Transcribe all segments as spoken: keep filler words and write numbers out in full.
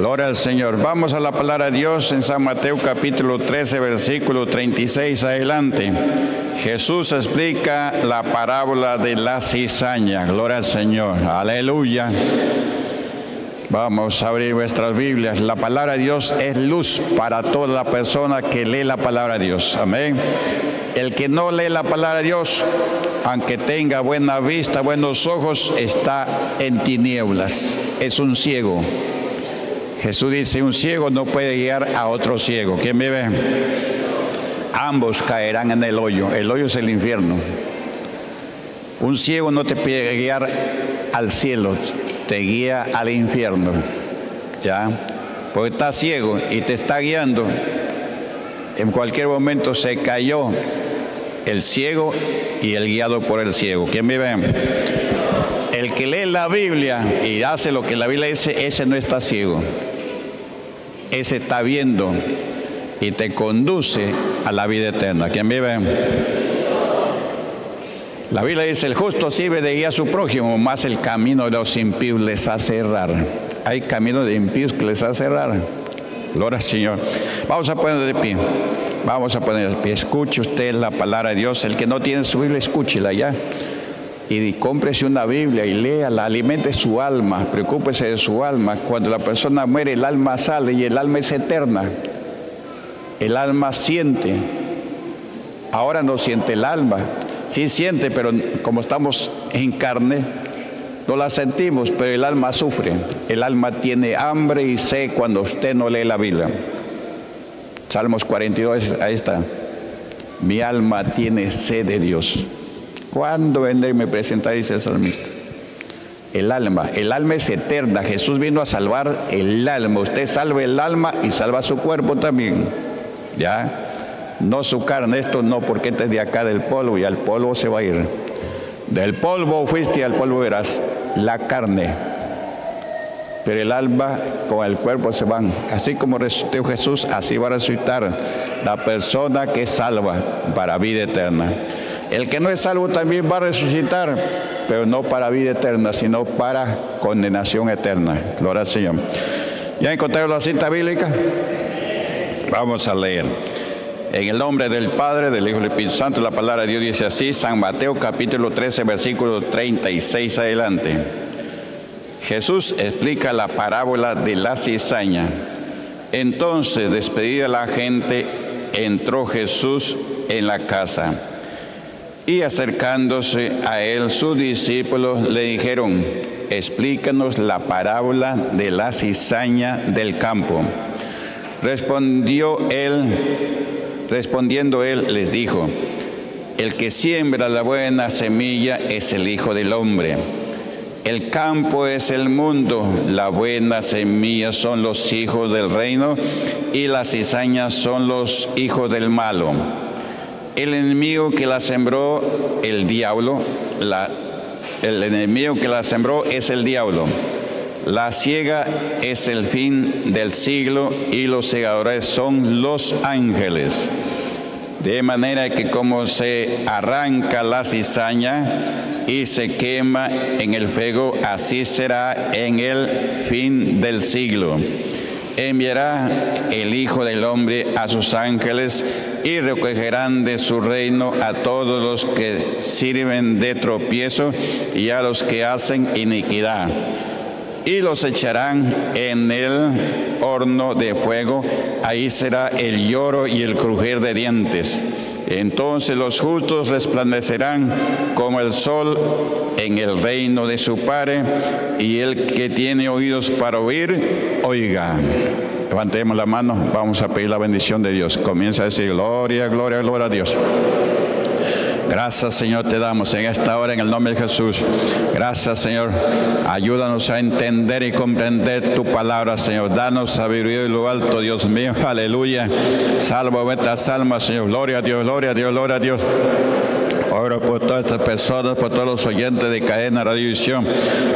Gloria al Señor. Vamos a la palabra de Dios en San Mateo capítulo trece, versículo treinta y seis adelante. Jesús explica la parábola de la cizaña. Gloria al Señor. Aleluya. Vamos a abrir vuestras Biblias. La palabra de Dios es luz para toda la persona que lee la palabra de Dios. Amén. El que no lee la palabra de Dios, aunque tenga buena vista, buenos ojos, está en tinieblas. Es un ciego. Jesús dice, un ciego no puede guiar a otro ciego. ¿Quién me ve? Ambos caerán en el hoyo. El hoyo es el infierno. Un ciego no te puede guiar al cielo, te guía al infierno. ¿Ya? Porque está ciego y te está guiando. En cualquier momento se cayó el ciego y el guiado por el ciego. ¿Quién me ve? El que lee la Biblia y hace lo que la Biblia dice, ese no está ciego. Ese está viendo y te conduce a la vida eterna. ¿Quién vive? La Biblia dice, el justo sirve de guía a su prójimo, más el camino de los impíos les hace errar. Hay caminos de impíos que les hace errar. Gloria al Señor. Vamos a poner de pie. Vamos a poner de pie. Escuche usted la palabra de Dios. El que no tiene su Biblia, escúchela ya. Y cómprese una Biblia y léala, alimente su alma, preocúpese de su alma. Cuando la persona muere, el alma sale y el alma es eterna. El alma siente. Ahora no siente el alma. Sí siente, pero como estamos en carne, no la sentimos, pero el alma sufre. El alma tiene hambre y sed cuando usted no lee la Biblia. Salmos cuarenta y dos, ahí está. Mi alma tiene sed de Dios. ¿Cuándo vendré y me presentaré? Dice el salmista. El alma, el alma es eterna. Jesús vino a salvar el alma. Usted salva el alma y salva su cuerpo también. ¿Ya? No su carne, esto no, porque este es de acá del polvo y al polvo se va a ir. Del polvo fuiste y al polvo verás. La carne. Pero el alma con el cuerpo se van. Así como resucitó Jesús, así va a resucitar la persona que salva para vida eterna. El que no es salvo también va a resucitar, pero no para vida eterna, sino para condenación eterna. Gloria al Señor. ¿Ya encontraron la cita bíblica? Vamos a leer. En el nombre del Padre, del Hijo y del Espíritu Santo, la palabra de Dios dice así, San Mateo capítulo trece, versículo treinta y seis adelante. Jesús explica la parábola de la cizaña. Entonces, despedida la gente, entró Jesús en la casa. Y acercándose a él, sus discípulos le dijeron, explícanos la parábola de la cizaña del campo. Respondió él, respondiendo él, les dijo, el que siembra la buena semilla es el Hijo del Hombre. El campo es el mundo, la buena semilla son los hijos del reino y las cizañas son los hijos del malo. El enemigo que la sembró, el diablo, la, el enemigo que la sembró es el diablo. La siega es el fin del siglo y los segadores son los ángeles. De manera que como se arranca la cizaña y se quema en el fuego, así será en el fin del siglo. Enviará el Hijo del Hombre a sus ángeles y recogerán de su reino a todos los que sirven de tropiezo y a los que hacen iniquidad. Y los echarán en el horno de fuego, ahí será el lloro y el crujir de dientes. Entonces los justos resplandecerán como el sol en el reino de su Padre, y el que tiene oídos para oír, oiga. Levantemos la mano, vamos a pedir la bendición de Dios. Comienza a decir, gloria, gloria, gloria a Dios. Gracias, Señor, te damos en esta hora en el nombre de Jesús. Gracias, Señor. Ayúdanos a entender y comprender tu palabra, Señor. Danos sabiduría y lo alto, Dios mío. Aleluya. Salva vuestras almas, Señor. Gloria a Dios, gloria a Dios, gloria a Dios. Oro por todas estas personas, por todos los oyentes de Cadena Radiovisión.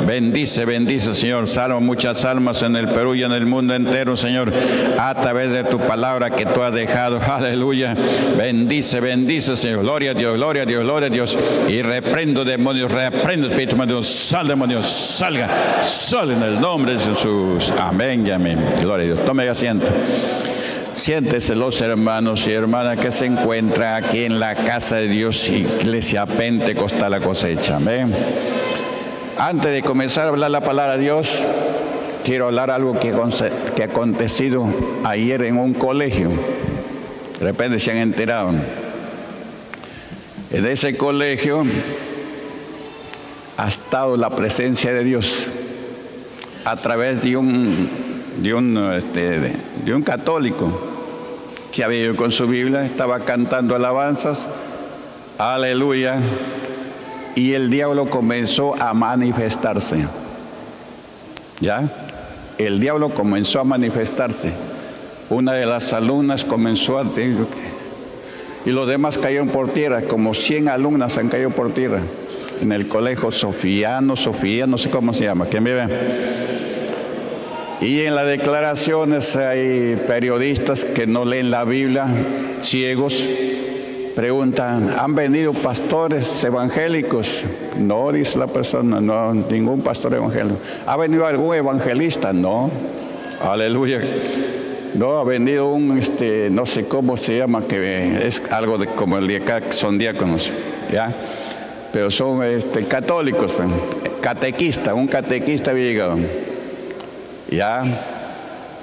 Bendice, bendice, Señor. Salva muchas almas en el Perú y en el mundo entero, Señor, a través de tu palabra que tú has dejado. Aleluya. Bendice, bendice, Señor. Gloria a Dios, gloria a Dios, gloria a Dios. Y reprendo demonios, reprendo espíritu maligno. Sal, demonios, salga, sal en el nombre de Jesús. Amén y amén. Gloria a Dios. Tome asiento. Siéntese los hermanos y hermanas que se encuentran aquí en la casa de Dios, Iglesia Pentecostal la Cosecha. Amén. Antes de comenzar a hablar la palabra de Dios, quiero hablar algo que, que ha acontecido ayer en un colegio. De repente se han enterado. En ese colegio ha estado la presencia de Dios a través de un... De un, este, de, de un católico que había ido con su Biblia, estaba cantando alabanzas, aleluya, y el diablo comenzó a manifestarse. ¿Ya? El diablo comenzó a manifestarse. Una de las alumnas comenzó a... Y los demás cayeron por tierra, como cien alumnas han caído por tierra en el colegio Sofiano, Sofía, no sé cómo se llama. ¿Quién vive? Y en las declaraciones hay periodistas que no leen la Biblia, ciegos, preguntan, ¿han venido pastores evangélicos? No, dice la persona, no, ningún pastor evangélico. ¿Ha venido algún evangelista? No, aleluya. No, ha venido un, este, no sé cómo se llama, que es algo de, como el de acá, que son diáconos, ¿ya? Pero son este, católicos, catequista, un catequista había llegado. Ya,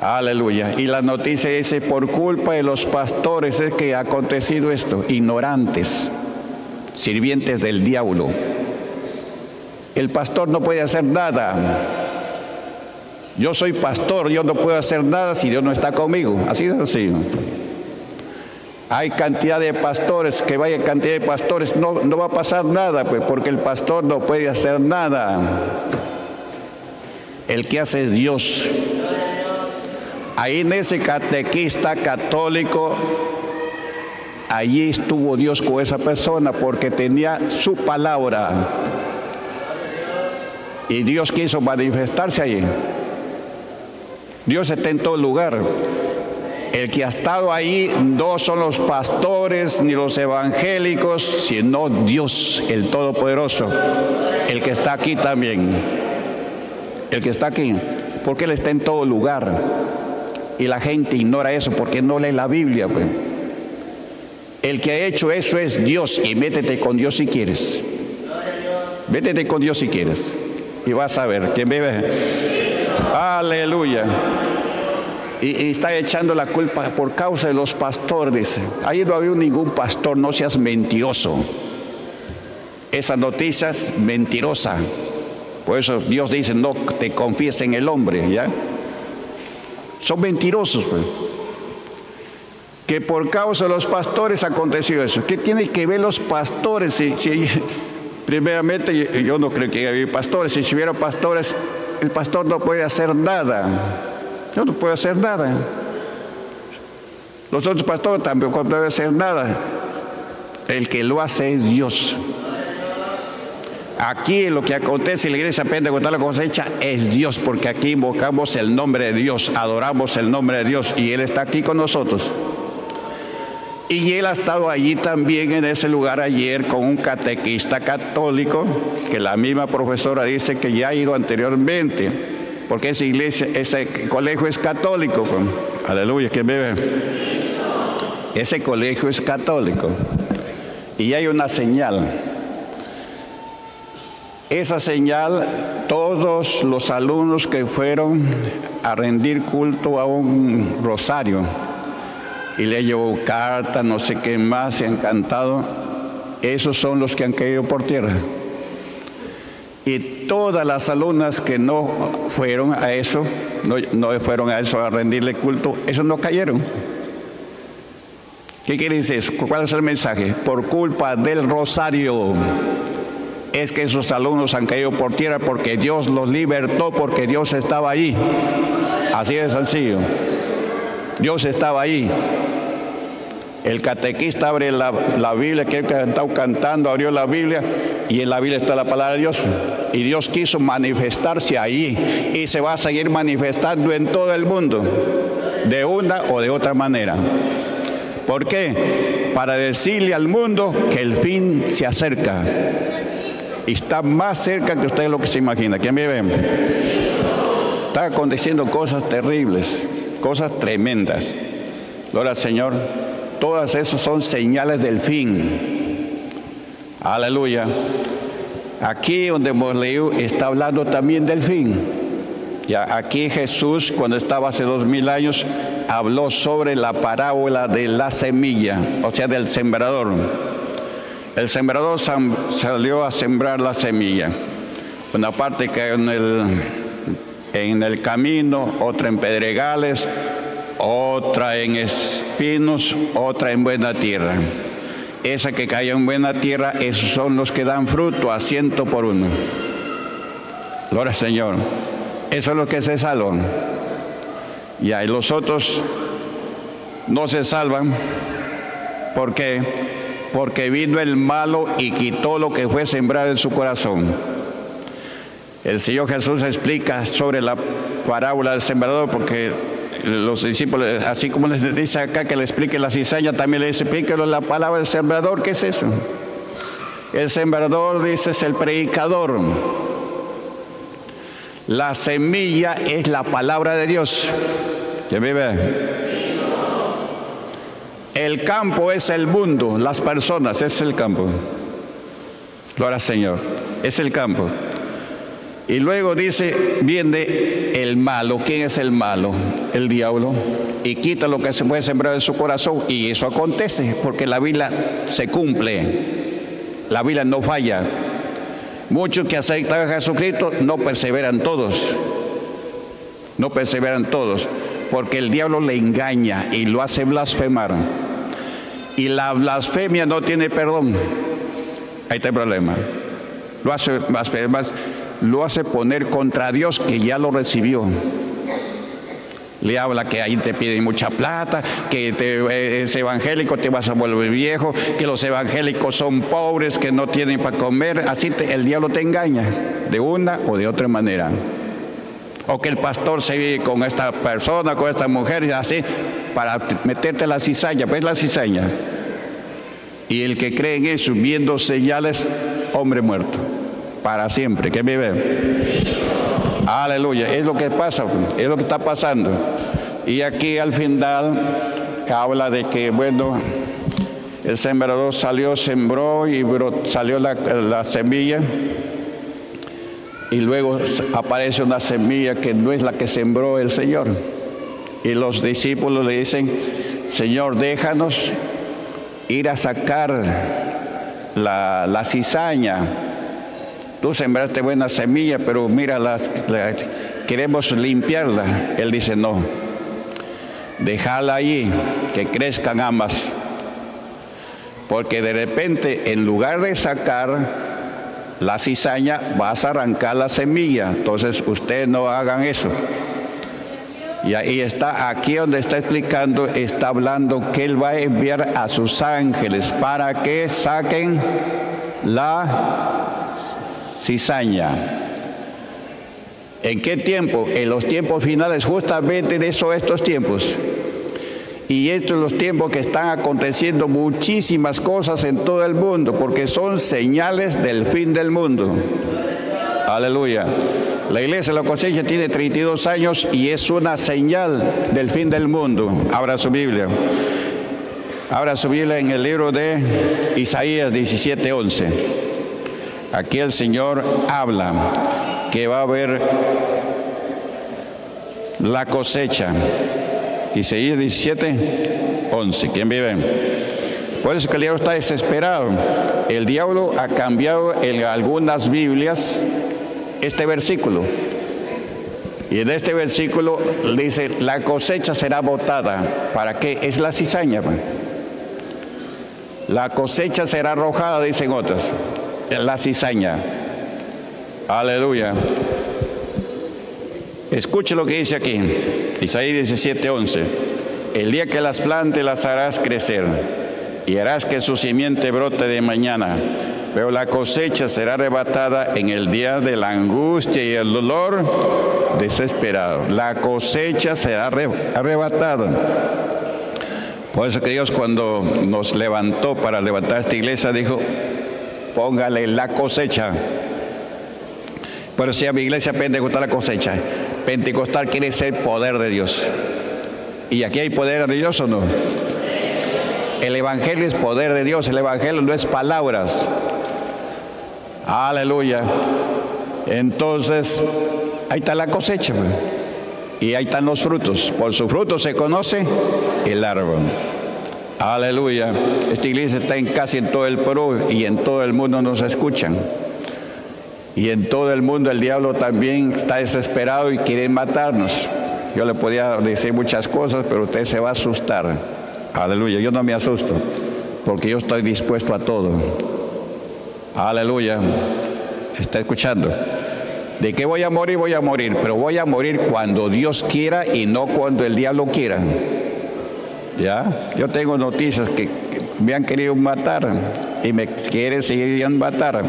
aleluya. Y la noticia dice, por culpa de los pastores es que ha acontecido esto. Ignorantes, sirvientes del diablo. El pastor no puede hacer nada. Yo soy pastor, yo no puedo hacer nada si Dios no está conmigo. Así es así. Hay cantidad de pastores, que vaya cantidad de pastores, no, no va a pasar nada, pues, porque el pastor no puede hacer nada. El que hace es Dios. Ahí en ese catequista católico, allí estuvo Dios con esa persona porque tenía su palabra. Y Dios quiso manifestarse allí. Dios está en todo lugar. El que ha estado ahí no son los pastores ni los evangélicos, sino Dios, el Todopoderoso, el que está aquí también. El que está aquí, porque Él está en todo lugar. Y la gente ignora eso porque no lee la Biblia, pues. El que ha hecho eso es Dios. Y métete con Dios si quieres. Métete con Dios si quieres. Y vas a ver. ¿Quién vive? Aleluya. Y, y está echando la culpa por causa de los pastores, dice. Ahí no había ningún pastor, no seas mentiroso. Esas noticias mentirosas. Por eso Dios dice, no te confíes en el hombre, ¿ya? Son mentirosos, pues. Que por causa de los pastores aconteció eso. ¿Qué tiene que ver los pastores? Si, si, primeramente, yo no creo que haya pastores. Si hubiera pastores, el pastor no puede hacer nada. Yo no puedo hacer nada. Los otros pastores tampoco pueden hacer nada. El que lo hace es Dios. Aquí lo que acontece en la iglesia Pentecostal la Cosecha es Dios, porque aquí invocamos el nombre de Dios, adoramos el nombre de Dios y Él está aquí con nosotros. Y Él ha estado allí también en ese lugar ayer con un catequista católico que la misma profesora dice que ya ha ido anteriormente, porque esa iglesia, ese colegio es católico. Aleluya, ¿quién vive? Ese colegio es católico y hay una señal. Esa señal, todos los alumnos que fueron a rendir culto a un rosario y le llevó carta, no sé qué más, se han cantado, esos son los que han caído por tierra. Y todas las alumnas que no fueron a eso, no, no fueron a eso a rendirle culto, esos no cayeron. ¿Qué quiere decir eso? ¿Cuál es el mensaje? Por culpa del rosario. Es que esos alumnos han caído por tierra porque Dios los libertó, porque Dios estaba allí. Así de sencillo. Dios estaba allí. El catequista abre la, la Biblia, que ha estado cantando, abrió la Biblia, y en la Biblia está la palabra de Dios. Y Dios quiso manifestarse ahí, y se va a seguir manifestando en todo el mundo, de una o de otra manera. ¿Por qué? Para decirle al mundo que el fin se acerca. Y está más cerca que ustedes lo que se imagina. ¿Quién vive? Está aconteciendo cosas terribles, cosas tremendas. Gloria al Señor. Todas esas son señales del fin. Aleluya. Aquí donde hemos leído está hablando también del fin. Ya aquí Jesús, cuando estaba hace dos mil años, habló sobre la parábola de la semilla, o sea, del sembrador. El sembrador salió a sembrar la semilla. Una parte cayó en el, en el camino, otra en pedregales, otra en espinos, otra en buena tierra. Esa que cayó en buena tierra, esos son los que dan fruto a ciento por uno. Gloria al Señor. Eso es lo que se salvan. Y ahí los otros no se salvan. ¿Por qué? Porque vino el malo y quitó lo que fue sembrado en su corazón. El Señor Jesús explica sobre la parábola del sembrador, porque los discípulos, así como les dice acá que le explique la cizaña, también le dice, explíquenos la palabra del sembrador. ¿Qué es eso? El sembrador, dice, es el predicador. La semilla es la palabra de Dios. ¿Quién vive? El campo es el mundo, las personas, es el campo. Gloria al Señor, es el campo. Y luego dice, viene el malo. ¿Quién es el malo? El diablo. Y quita lo que se puede sembrar en su corazón. Y eso acontece, porque la Biblia se cumple. La Biblia no falla. Muchos que aceptan a Jesucristo no perseveran todos. No perseveran todos. Porque el diablo le engaña y lo hace blasfemar. Y la blasfemia no tiene perdón. Ahí está el problema. Lo hace blasfemar. Lo hace poner contra Dios, que ya lo recibió. Le habla que ahí te piden mucha plata, que te, es evangélico, te vas a volver viejo, que los evangélicos son pobres, que no tienen para comer. Así te, el diablo te engaña, de una o de otra manera. O que el pastor se vive con esta persona, con esta mujer, y así, para meterte la cizaña, pues la cizaña. Y el que cree en eso, viendo señales, hombre muerto. Para siempre. ¿Quién vive? Aleluya. Es lo que pasa, es lo que está pasando. Y aquí al final habla de que, bueno, el sembrador salió, sembró y brotó, salió la, la semilla. Y luego aparece una semilla que no es la que sembró el Señor. Y los discípulos le dicen, Señor, déjanos ir a sacar la, la cizaña. Tú sembraste buena semilla, pero mira, las, las, queremos limpiarla. Él dice, no, déjala allí, que crezcan ambas. Porque de repente, en lugar de sacar la cizaña, vas a arrancar la semilla. Entonces, ustedes no hagan eso. Y ahí está, aquí donde está explicando, está hablando que Él va a enviar a sus ángeles para que saquen la cizaña. ¿En qué tiempo? En los tiempos finales, justamente de eso, estos tiempos. Y estos son los tiempos que están aconteciendo muchísimas cosas en todo el mundo, porque son señales del fin del mundo. Aleluya. La Iglesia de la Cosecha tiene treinta y dos años y es una señal del fin del mundo. Abra su Biblia. Abra su Biblia en el libro de Isaías diecisiete once. Aquí el Señor habla que va a haber la cosecha. Isaías diecisiete once. ¿Quién vive? Por eso que el diablo está desesperado. El diablo ha cambiado en algunas Biblias este versículo. Y en este versículo dice, la cosecha será botada. ¿Para qué? Es la cizaña. La cosecha será arrojada, dicen otras. La cizaña. Aleluya. Escuche lo que dice aquí. Isaías diecisiete once. El día que las plante las harás crecer, y harás que su simiente brote de mañana, pero la cosecha será arrebatada en el día de la angustia y el dolor desesperado. La cosecha será arrebatada. Por eso que Dios, cuando nos levantó para levantar esta iglesia, dijo, póngale la cosecha. Por eso se llama iglesia pentecostal la cosecha. Pentecostal quiere decir poder de Dios. ¿Y aquí hay poder de Dios o no? El evangelio es poder de Dios, el evangelio no es palabras. Aleluya. Entonces, ahí está la cosecha, pues. Y ahí están los frutos. Por sus frutos se conoce el árbol. Aleluya. Esta iglesia está en casi en todo el Perú y en todo el mundo nos escuchan. Y en todo el mundo el diablo también está desesperado y quiere matarnos. Yo le podía decir muchas cosas, pero usted se va a asustar. Aleluya. Yo no me asusto, porque yo estoy dispuesto a todo. Aleluya. ¿Está escuchando? De que voy a morir, voy a morir, pero voy a morir cuando Dios quiera y no cuando el diablo quiera. ¿Ya? Yo tengo noticias que me han querido matar y me quieren seguir matar,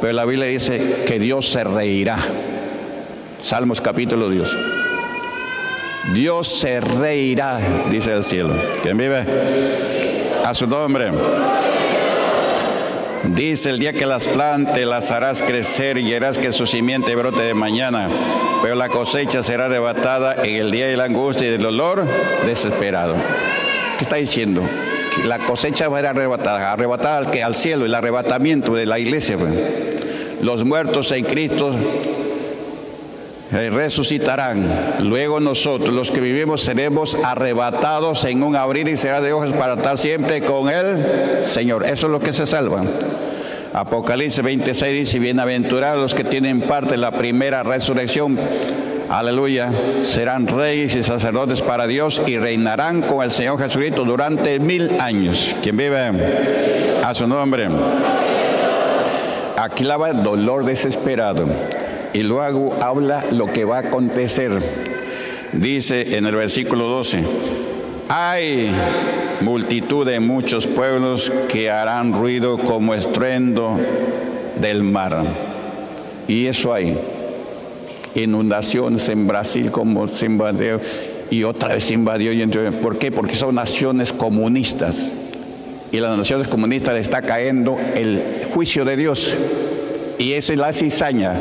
pero la Biblia dice que Dios se reirá. Salmos capítulo dos. Dios se reirá, dice el cielo. ¿Quién vive? A su nombre. Dice, el día que las plante las harás crecer y harás que su simiente brote de mañana, pero la cosecha será arrebatada en el día de la angustia y del dolor desesperado. ¿Qué está diciendo? Que la cosecha va a ser arrebatada, arrebatada al, que, al cielo, el arrebatamiento de la iglesia. Los muertos en Cristo resucitarán, luego nosotros los que vivimos seremos arrebatados en un abrir y cerrar de ojos para estar siempre con el Señor. Eso es lo que se salva. Apocalipsis veintiséis dice, bienaventurados los que tienen parte en la primera resurrección. Aleluya. Serán reyes y sacerdotes para Dios y reinarán con el Señor Jesucristo durante mil años. Quien vive a su nombre. Aquí la va el dolor desesperado. Y luego habla lo que va a acontecer. Dice en el versículo doce, hay multitud de muchos pueblos que harán ruido como estruendo del mar. Y eso hay. Inundaciones en Brasil como se invadió y otra vez se invadió. ¿Por qué? Porque son naciones comunistas. Y las naciones comunistas le está cayendo el juicio de Dios. Y esa es la cizaña.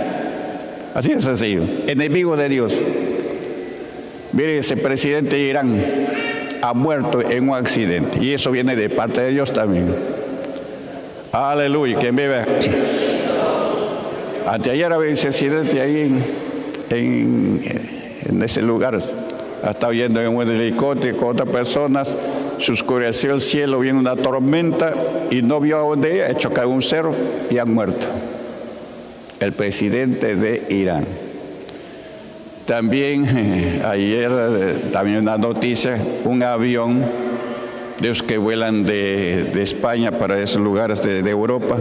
Así es sencillo, enemigo de Dios. Mire, ese presidente de Irán ha muerto en un accidente. Y eso viene de parte de Dios también. Aleluya, quien vive. Anteayer había ese accidente ahí en, en, en ese lugar. Estaba yendo en un helicóptero con otras personas. Se oscureció el cielo, vino una tormenta y no vio a dónde iba. Chocó con un cerro y han muerto. El presidente de Irán. También eh, ayer, eh, también una noticia, un avión, de los que vuelan de, de España para esos lugares de, de Europa.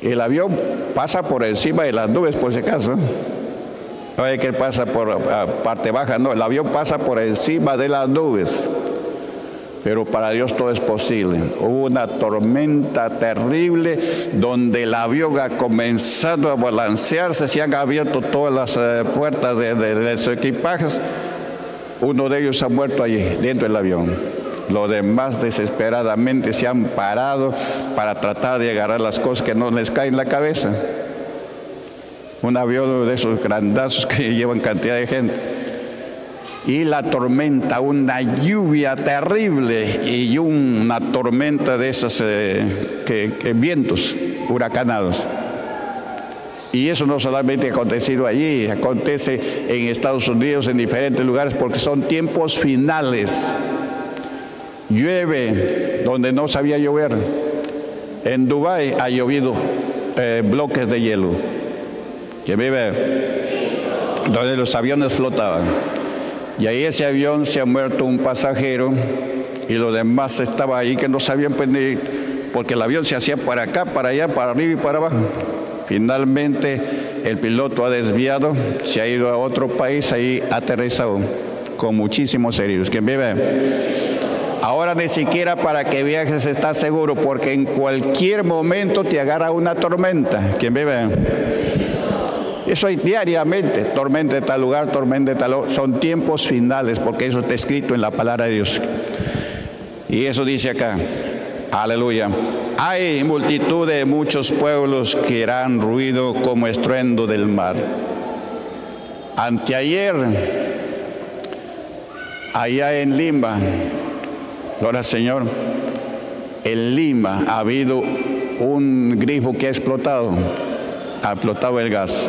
El avión pasa por encima de las nubes, por si acaso. No hay que pasa por a parte baja, no, el avión pasa por encima de las nubes. Pero para Dios todo es posible. Hubo una tormenta terrible donde el avión ha comenzado a balancearse. Se han abierto todas las eh, puertas de, de, de sus equipajes. Uno de ellos ha muerto allí, dentro del avión. Los demás desesperadamente se han parado para tratar de agarrar las cosas que no les caen en la cabeza. Un avión de esos grandazos que llevan cantidad de gente. Y la tormenta, una lluvia terrible y una tormenta de esos eh, que, que vientos huracanados. Y eso no solamente ha acontecido allí, acontece en Estados Unidos, en diferentes lugares, porque son tiempos finales. Llueve donde no sabía llover. En Dubái ha llovido eh, bloques de hielo. Que vive donde los aviones flotaban. Y ahí ese avión se ha muerto un pasajero y los demás estaban ahí que no sabían pendir, porque el avión se hacía para acá, para allá, para arriba y para abajo. Finalmente el piloto ha desviado, se ha ido a otro país, ahí aterrizado. con muchísimos heridos. ¿Quién vive? Ahora ni siquiera para que viajes estás seguro, porque en cualquier momento te agarra una tormenta. ¿Quién vive? Eso hay diariamente, tormenta de tal lugar, tormenta de tal lugar. Son tiempos finales, porque eso está escrito en la palabra de Dios. Y eso dice acá, aleluya. Hay multitud de muchos pueblos que harán ruido como estruendo del mar. Anteayer, allá en Lima, gloria al Señor, en Lima ha habido un grifo que ha explotado, ha explotado el gas.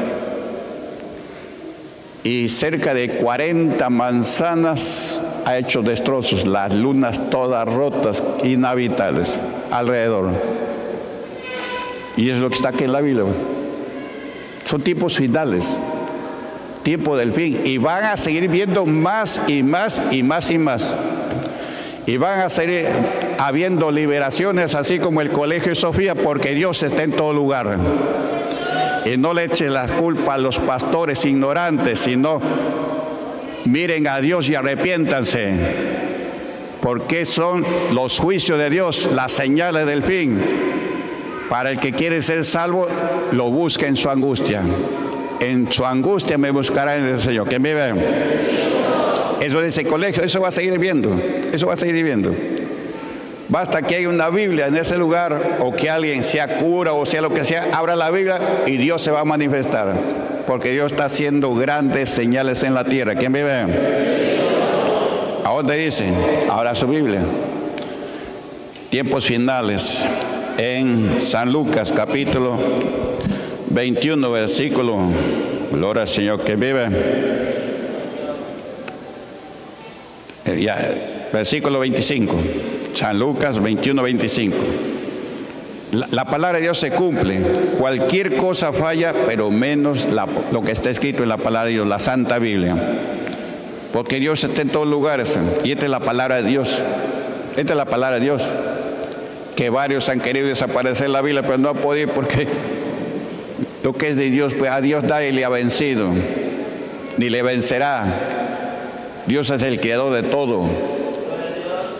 Y cerca de cuarenta manzanas ha hecho destrozos, las lunas todas rotas, inhabitables, alrededor. Y es lo que está aquí en la Biblia. Son tiempos finales, tiempo del fin. Y van a seguir viendo más y más y más y más. Y van a seguir habiendo liberaciones, así como el colegio de Sofía, porque Dios está en todo lugar. Y no le echen la culpa a los pastores ignorantes, sino miren a Dios y arrepiéntanse, porque son los juicios de Dios, las señales del fin. Para el que quiere ser salvo, lo busca en su angustia. En su angustia me buscará en el Señor. ¿Quién vive? Eso dice el colegio, eso va a seguir viendo, eso va a seguir viendo. Basta que haya una Biblia en ese lugar, o que alguien, sea cura o sea lo que sea, abra la Biblia y Dios se va a manifestar. Porque Dios está haciendo grandes señales en la tierra. ¿Quién vive? ¿A dónde dice? Abra su Biblia. Tiempos finales. En San Lucas, capítulo veintiuno, versículo. Gloria al Señor que vive. Ya, versículo veinticinco. San Lucas veintiuno, veinticinco. La, la palabra de Dios se cumple. Cualquier cosa falla, pero menos la, lo que está escrito en la palabra de Dios, la Santa Biblia. Porque Dios está en todos lugares. Y esta es la palabra de Dios. Esta es la palabra de Dios. Que varios han querido desaparecer la Biblia, pero no han podido, porque lo que es de Dios, pues a Dios nadie le ha vencido, ni le vencerá. Dios es el creador de todo.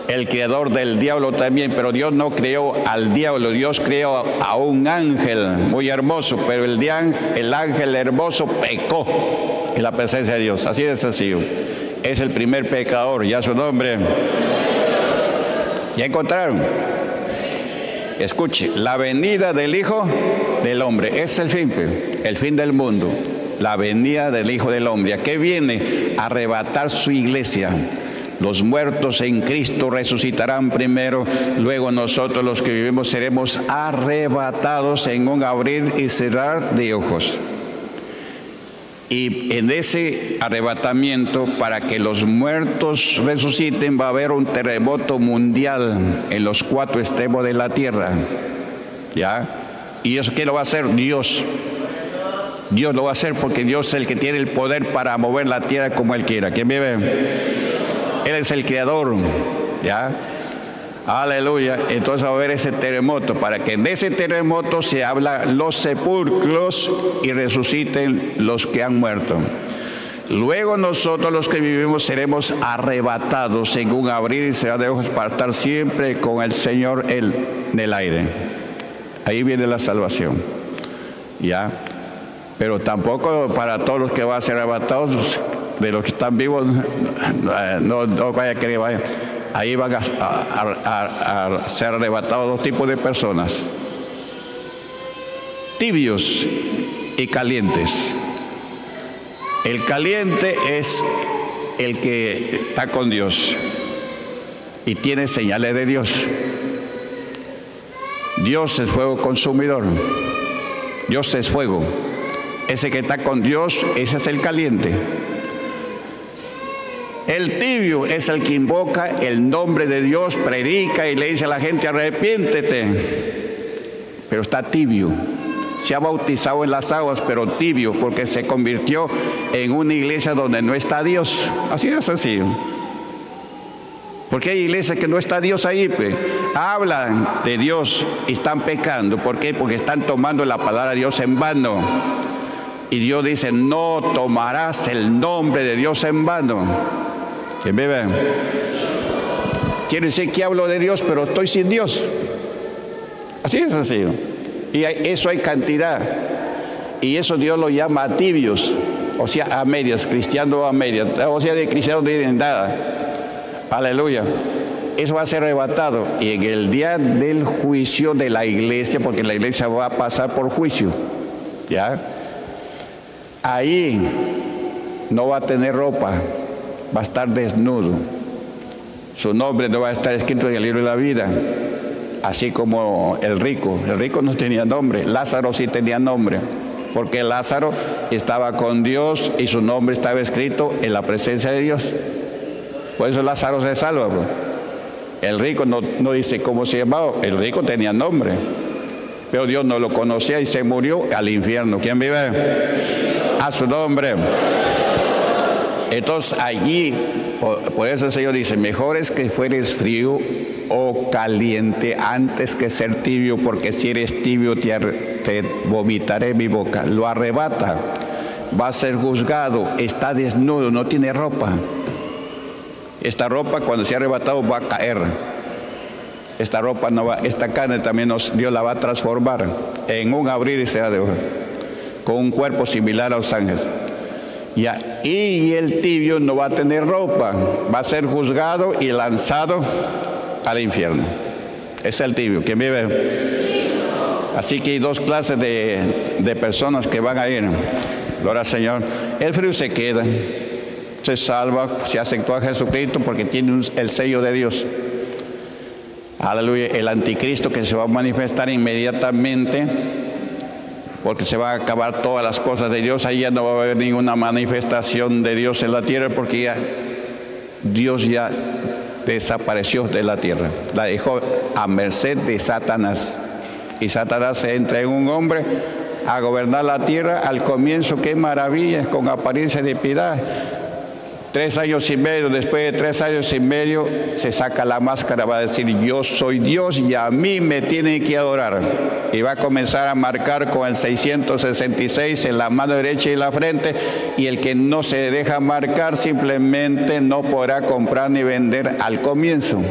El creador del diablo también, pero Dios no creó al diablo, Dios creó a un ángel muy hermoso, pero el, dian, el ángel hermoso pecó en la presencia de Dios, así de sencillo. Es el primer pecador, ya su nombre. ¿Ya encontraron? Escuche, la venida del Hijo del Hombre, es el fin, el fin del mundo, la venida del Hijo del Hombre. ¿A qué viene? A arrebatar su iglesia. Los muertos en Cristo resucitarán primero, luego nosotros los que vivimos seremos arrebatados en un abrir y cerrar de ojos. Y en ese arrebatamiento, para que los muertos resuciten, va a haber un terremoto mundial en los cuatro extremos de la tierra. ¿Ya? ¿Y eso qué lo va a hacer? Dios. Dios lo va a hacer, porque Dios es el que tiene el poder para mover la tierra como Él quiera. ¿Quién vive? Él es el creador, ¿ya? Aleluya. Entonces va a haber ese terremoto, para que en ese terremoto se abran los sepulcros y resuciten los que han muerto. Luego nosotros los que vivimos seremos arrebatados en un abrir y cerrar de ojos, para estar siempre con el Señor en el aire. Ahí viene la salvación, ¿ya? Pero tampoco para todos los que van a ser arrebatados, de los que están vivos, no, no vaya que vaya. Ahí van a, a, a, a ser arrebatados dos tipos de personas: tibios y calientes. El caliente es el que está con Dios y tiene señales de Dios. Dios es fuego consumidor. Dios es fuego. Ese que está con Dios, ese es el caliente. El tibio es el que invoca el nombre de Dios, predica y le dice a la gente arrepiéntete, pero está tibio. Se ha bautizado en las aguas, pero tibio, porque se convirtió en una iglesia donde no está Dios. Así de sencillo. Porque hay iglesias que no está Dios ahí, pues. Hablan de Dios y están pecando. ¿Por qué? Porque están tomando la palabra de Dios en vano. Y Dios dice, no tomarás el nombre de Dios en vano. ¿Que me vean? Quiere decir que hablo de Dios, pero estoy sin Dios. Así es así. Y hay, eso hay cantidad. Y eso Dios lo llama a tibios, o sea, a medias, cristiano a medias. O sea, de cristiano no tienen nada. Aleluya. Eso va a ser arrebatado. Y en el día del juicio de la iglesia, porque la iglesia va a pasar por juicio, ¿ya? Ahí no va a tener ropa, va a estar desnudo. Su nombre no va a estar escrito en el libro de la vida. Así como el rico. El rico no tenía nombre. Lázaro sí tenía nombre, porque Lázaro estaba con Dios y su nombre estaba escrito en la presencia de Dios. Por eso Lázaro se salva, bro. El rico no, no dice cómo se llamaba. El rico tenía nombre, pero Dios no lo conocía y se murió al infierno. ¿Quién vive? A su nombre. Entonces allí, por, por eso el Señor dice, mejor es que fueres frío o caliente antes que ser tibio, porque si eres tibio te, te vomitaré mi boca. Lo arrebata, va a ser juzgado, está desnudo, no tiene ropa. Esta ropa cuando sea arrebatado va a caer. Esta ropa no va, esta carne también nos, Dios la va a transformar en un abrir y cerrar de ojos, con un cuerpo similar a los ángeles. Y, a, y el tibio no va a tener ropa, va a ser juzgado y lanzado al infierno. Es el tibio. ¿Quién vive? Así que hay dos clases de, de personas que van a ir. Gloria al Señor. El frío se queda, se salva, se aceptó a Jesucristo porque tiene un, el sello de Dios. Aleluya. El anticristo que se va a manifestar inmediatamente, porque se van a acabar todas las cosas de Dios. Ahí ya no va a haber ninguna manifestación de Dios en la tierra, porque ya Dios ya desapareció de la tierra, la dejó a merced de Satanás, y Satanás se entregó a un hombre a gobernar la tierra. Al comienzo, qué maravillas, con apariencia de piedad. Tres años y medio, después de tres años y medio, se saca la máscara, va a decir, yo soy Dios y a mí me tienen que adorar, y va a comenzar a marcar con el seiscientos sesenta y seis en la mano derecha y la frente, y el que no se deja marcar simplemente no podrá comprar ni vender al comienzo.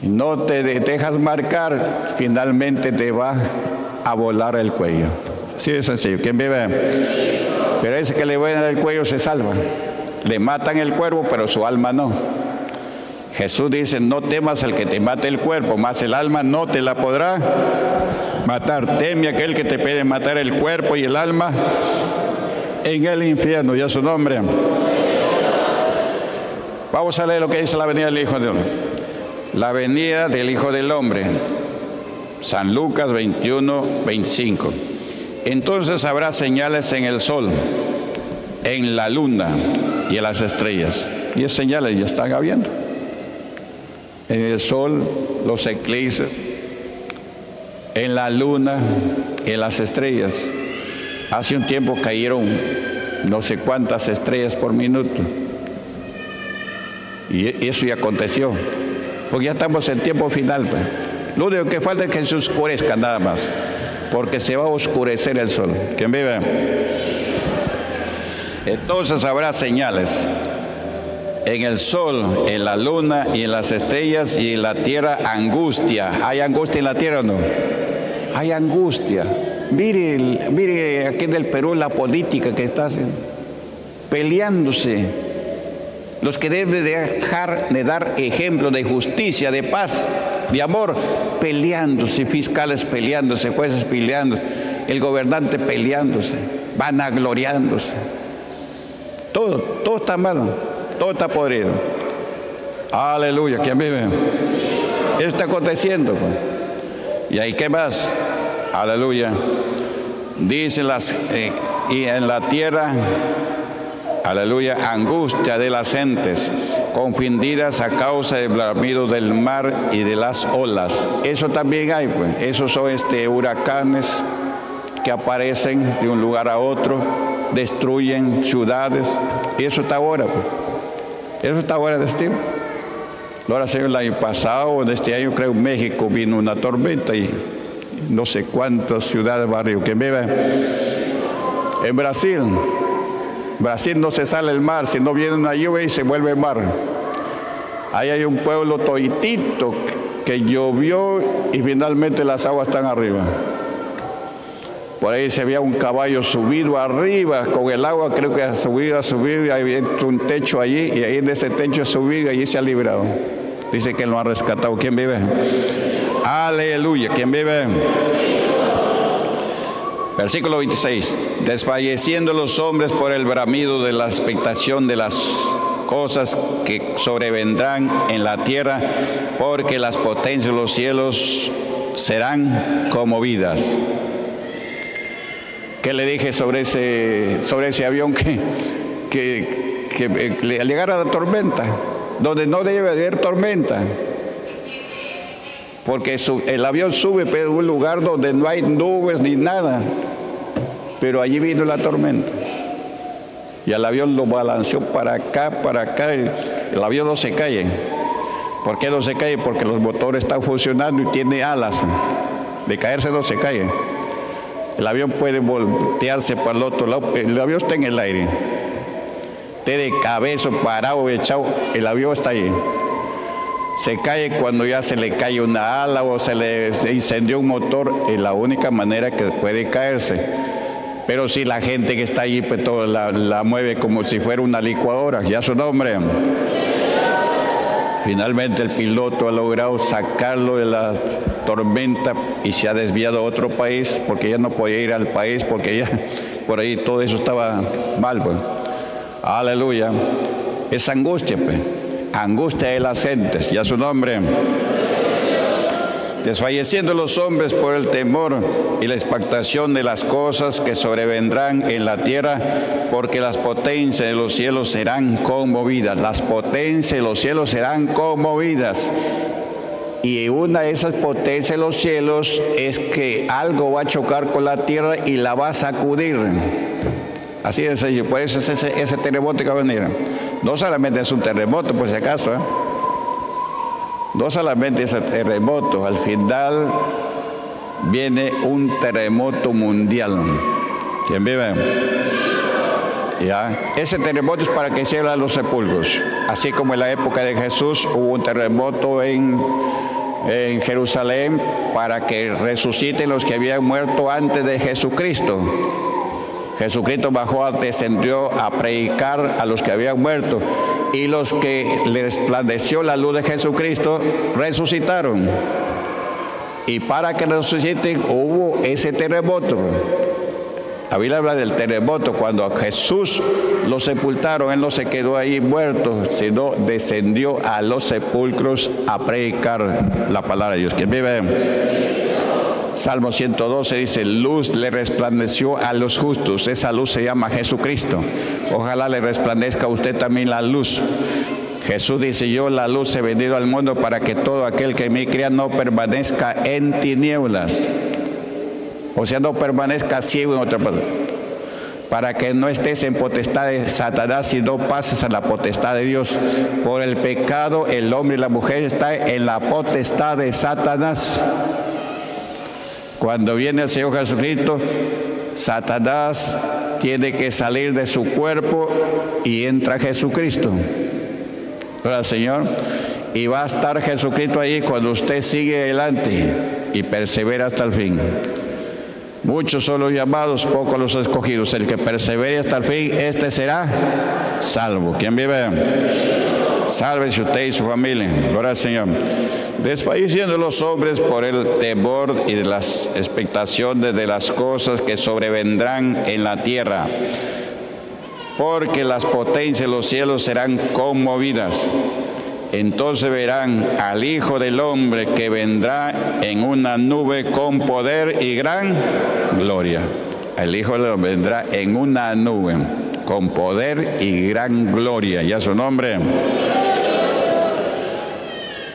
No te dejas marcar, finalmente te va a volar el cuello. Así de sencillo. ¿Quién vive? Pero ese que le vuelan el cuello se salva. Le matan el cuerpo, pero su alma no. Jesús dice, no temas al que te mate el cuerpo, más el alma no te la podrá matar. Teme aquel que te puede matar el cuerpo y el alma en el infierno. Ya su nombre. Vamos a leer lo que dice la venida del Hijo del Hombre. La venida del Hijo del Hombre. San Lucas veintiuno, veinticinco. Entonces habrá señales en el sol, en la luna y en las estrellas. Y esas señales ya están habiendo. En el sol, los eclipses, en la luna, en las estrellas. Hace un tiempo cayeron no sé cuántas estrellas por minuto. Y eso ya aconteció, porque ya estamos en tiempo final. Pues. Lo único que falta es que se oscurezca nada más, porque se va a oscurecer el sol. ¿Quién vive? Entonces habrá señales en el sol, en la luna y en las estrellas, y en la tierra angustia. ¿Hay angustia en la tierra o no? Hay angustia. Mire, mire aquí del Perú la política que está haciendo, peleándose. Los que deben dejar de dar ejemplo de justicia, de paz, de amor, peleándose, fiscales peleándose, jueces peleándose, el gobernante peleándose, vanagloriándose. Todo, todo está malo, todo está podrido. Aleluya, que a mí me... Eso está aconteciendo. Y ahí, ¿qué más? Aleluya. Dice las... Eh, y en la tierra... Aleluya, angustia de las gentes, confundidas a causa del bramido del mar y de las olas. Eso también hay, pues. Esos son este, huracanes que aparecen de un lugar a otro, destruyen ciudades. Y eso está ahora, pues. Eso está ahora de este tiempo. Ahora, el año pasado, o este año, creo, en México vino una tormenta y no sé cuántas ciudades, barrios que viven. En Brasil. Brasil no se sale el mar, si no viene una lluvia y se vuelve mar. Ahí hay un pueblo toitito que llovió y finalmente las aguas están arriba. Por ahí se veía un caballo subido arriba con el agua, creo que ha subido, ha subido, y hay un techo allí, y ahí en ese techo ha subido y allí se ha librado. Dice que lo han rescatado. ¿Quién vive? Aleluya. ¿Quién vive? Versículo veintiséis. Desfalleciendo los hombres por el bramido de la expectación de las cosas que sobrevendrán en la tierra, porque las potencias de los cielos serán conmovidas. ¿Qué le dije sobre ese, sobre ese avión que, que, que, que al llegar a la tormenta, donde no debe haber tormenta? Porque su, el avión sube pero un lugar donde no hay nubes ni nada, pero allí vino la tormenta. Y el avión lo balanceó para acá, para acá. El avión no se cae. ¿Por qué no se cae? Porque los motores están funcionando y tiene alas. De caerse no se cae. El avión puede voltearse para el otro lado. El avión está en el aire. Esté de cabeza, parado, echado. El avión está ahí. Se cae cuando ya se le cae una ala o se le incendió un motor. Es la única manera que puede caerse. Pero si la gente que está allí, pues todo la, la mueve como si fuera una licuadora, ya su nombre. Finalmente el piloto ha logrado sacarlo de la tormenta y se ha desviado a otro país, porque ya no podía ir al país, porque ya por ahí todo eso estaba mal, pues. Aleluya. Es angustia, pues. Angustia de las gentes, ya su nombre. Desfalleciendo los hombres por el temor y la expectación de las cosas que sobrevendrán en la tierra, porque las potencias de los cielos serán conmovidas. Las potencias de los cielos serán conmovidas. Y una de esas potencias de los cielos es que algo va a chocar con la tierra y la va a sacudir. Así es, por eso es ese, ese terremoto que va a venir. No solamente es un terremoto, por si acaso, ¿eh? No solamente es el terremoto, al final viene un terremoto mundial. ¿Quién vive? ¿Ya? Ese terremoto es para que cierren los sepulcros. Así como en la época de Jesús hubo un terremoto en, en Jerusalén para que resuciten los que habían muerto antes de Jesucristo. Jesucristo bajó, descendió a predicar a los que habían muerto. Y los que les resplandeció la luz de Jesucristo resucitaron. Y para que resuciten hubo ese terremoto. La Biblia habla del terremoto. Cuando a Jesús lo sepultaron, Él no se quedó ahí muerto, sino descendió a los sepulcros a predicar la palabra de Dios. ¿Quién vive? Salmo ciento doce dice, luz le resplandeció a los justos. Esa luz se llama Jesucristo. Ojalá le resplandezca a usted también la luz. Jesús dice, yo la luz he venido al mundo para que todo aquel que me crea no permanezca en tinieblas. O sea, no permanezca ciego en otra palabra. Para que no estés en potestad de Satanás, sino pases a la potestad de Dios. Por el pecado, el hombre y la mujer están en la potestad de Satanás. Cuando viene el Señor Jesucristo, Satanás tiene que salir de su cuerpo y entra Jesucristo. Ahora, Señor, y va a estar Jesucristo ahí cuando usted sigue adelante y persevera hasta el fin. Muchos son los llamados, pocos los escogidos. El que persevere hasta el fin, este será salvo. ¿Quién vive? Sálvese usted y su familia. Gloria al Señor. Desfalleciendo los hombres por el temor y de las expectaciones de las cosas que sobrevendrán en la tierra, porque las potencias de los cielos serán conmovidas. Entonces verán al Hijo del Hombre que vendrá en una nube con poder y gran gloria. El Hijo del Hombre vendrá en una nube con poder y gran gloria. ¿Y a su nombre?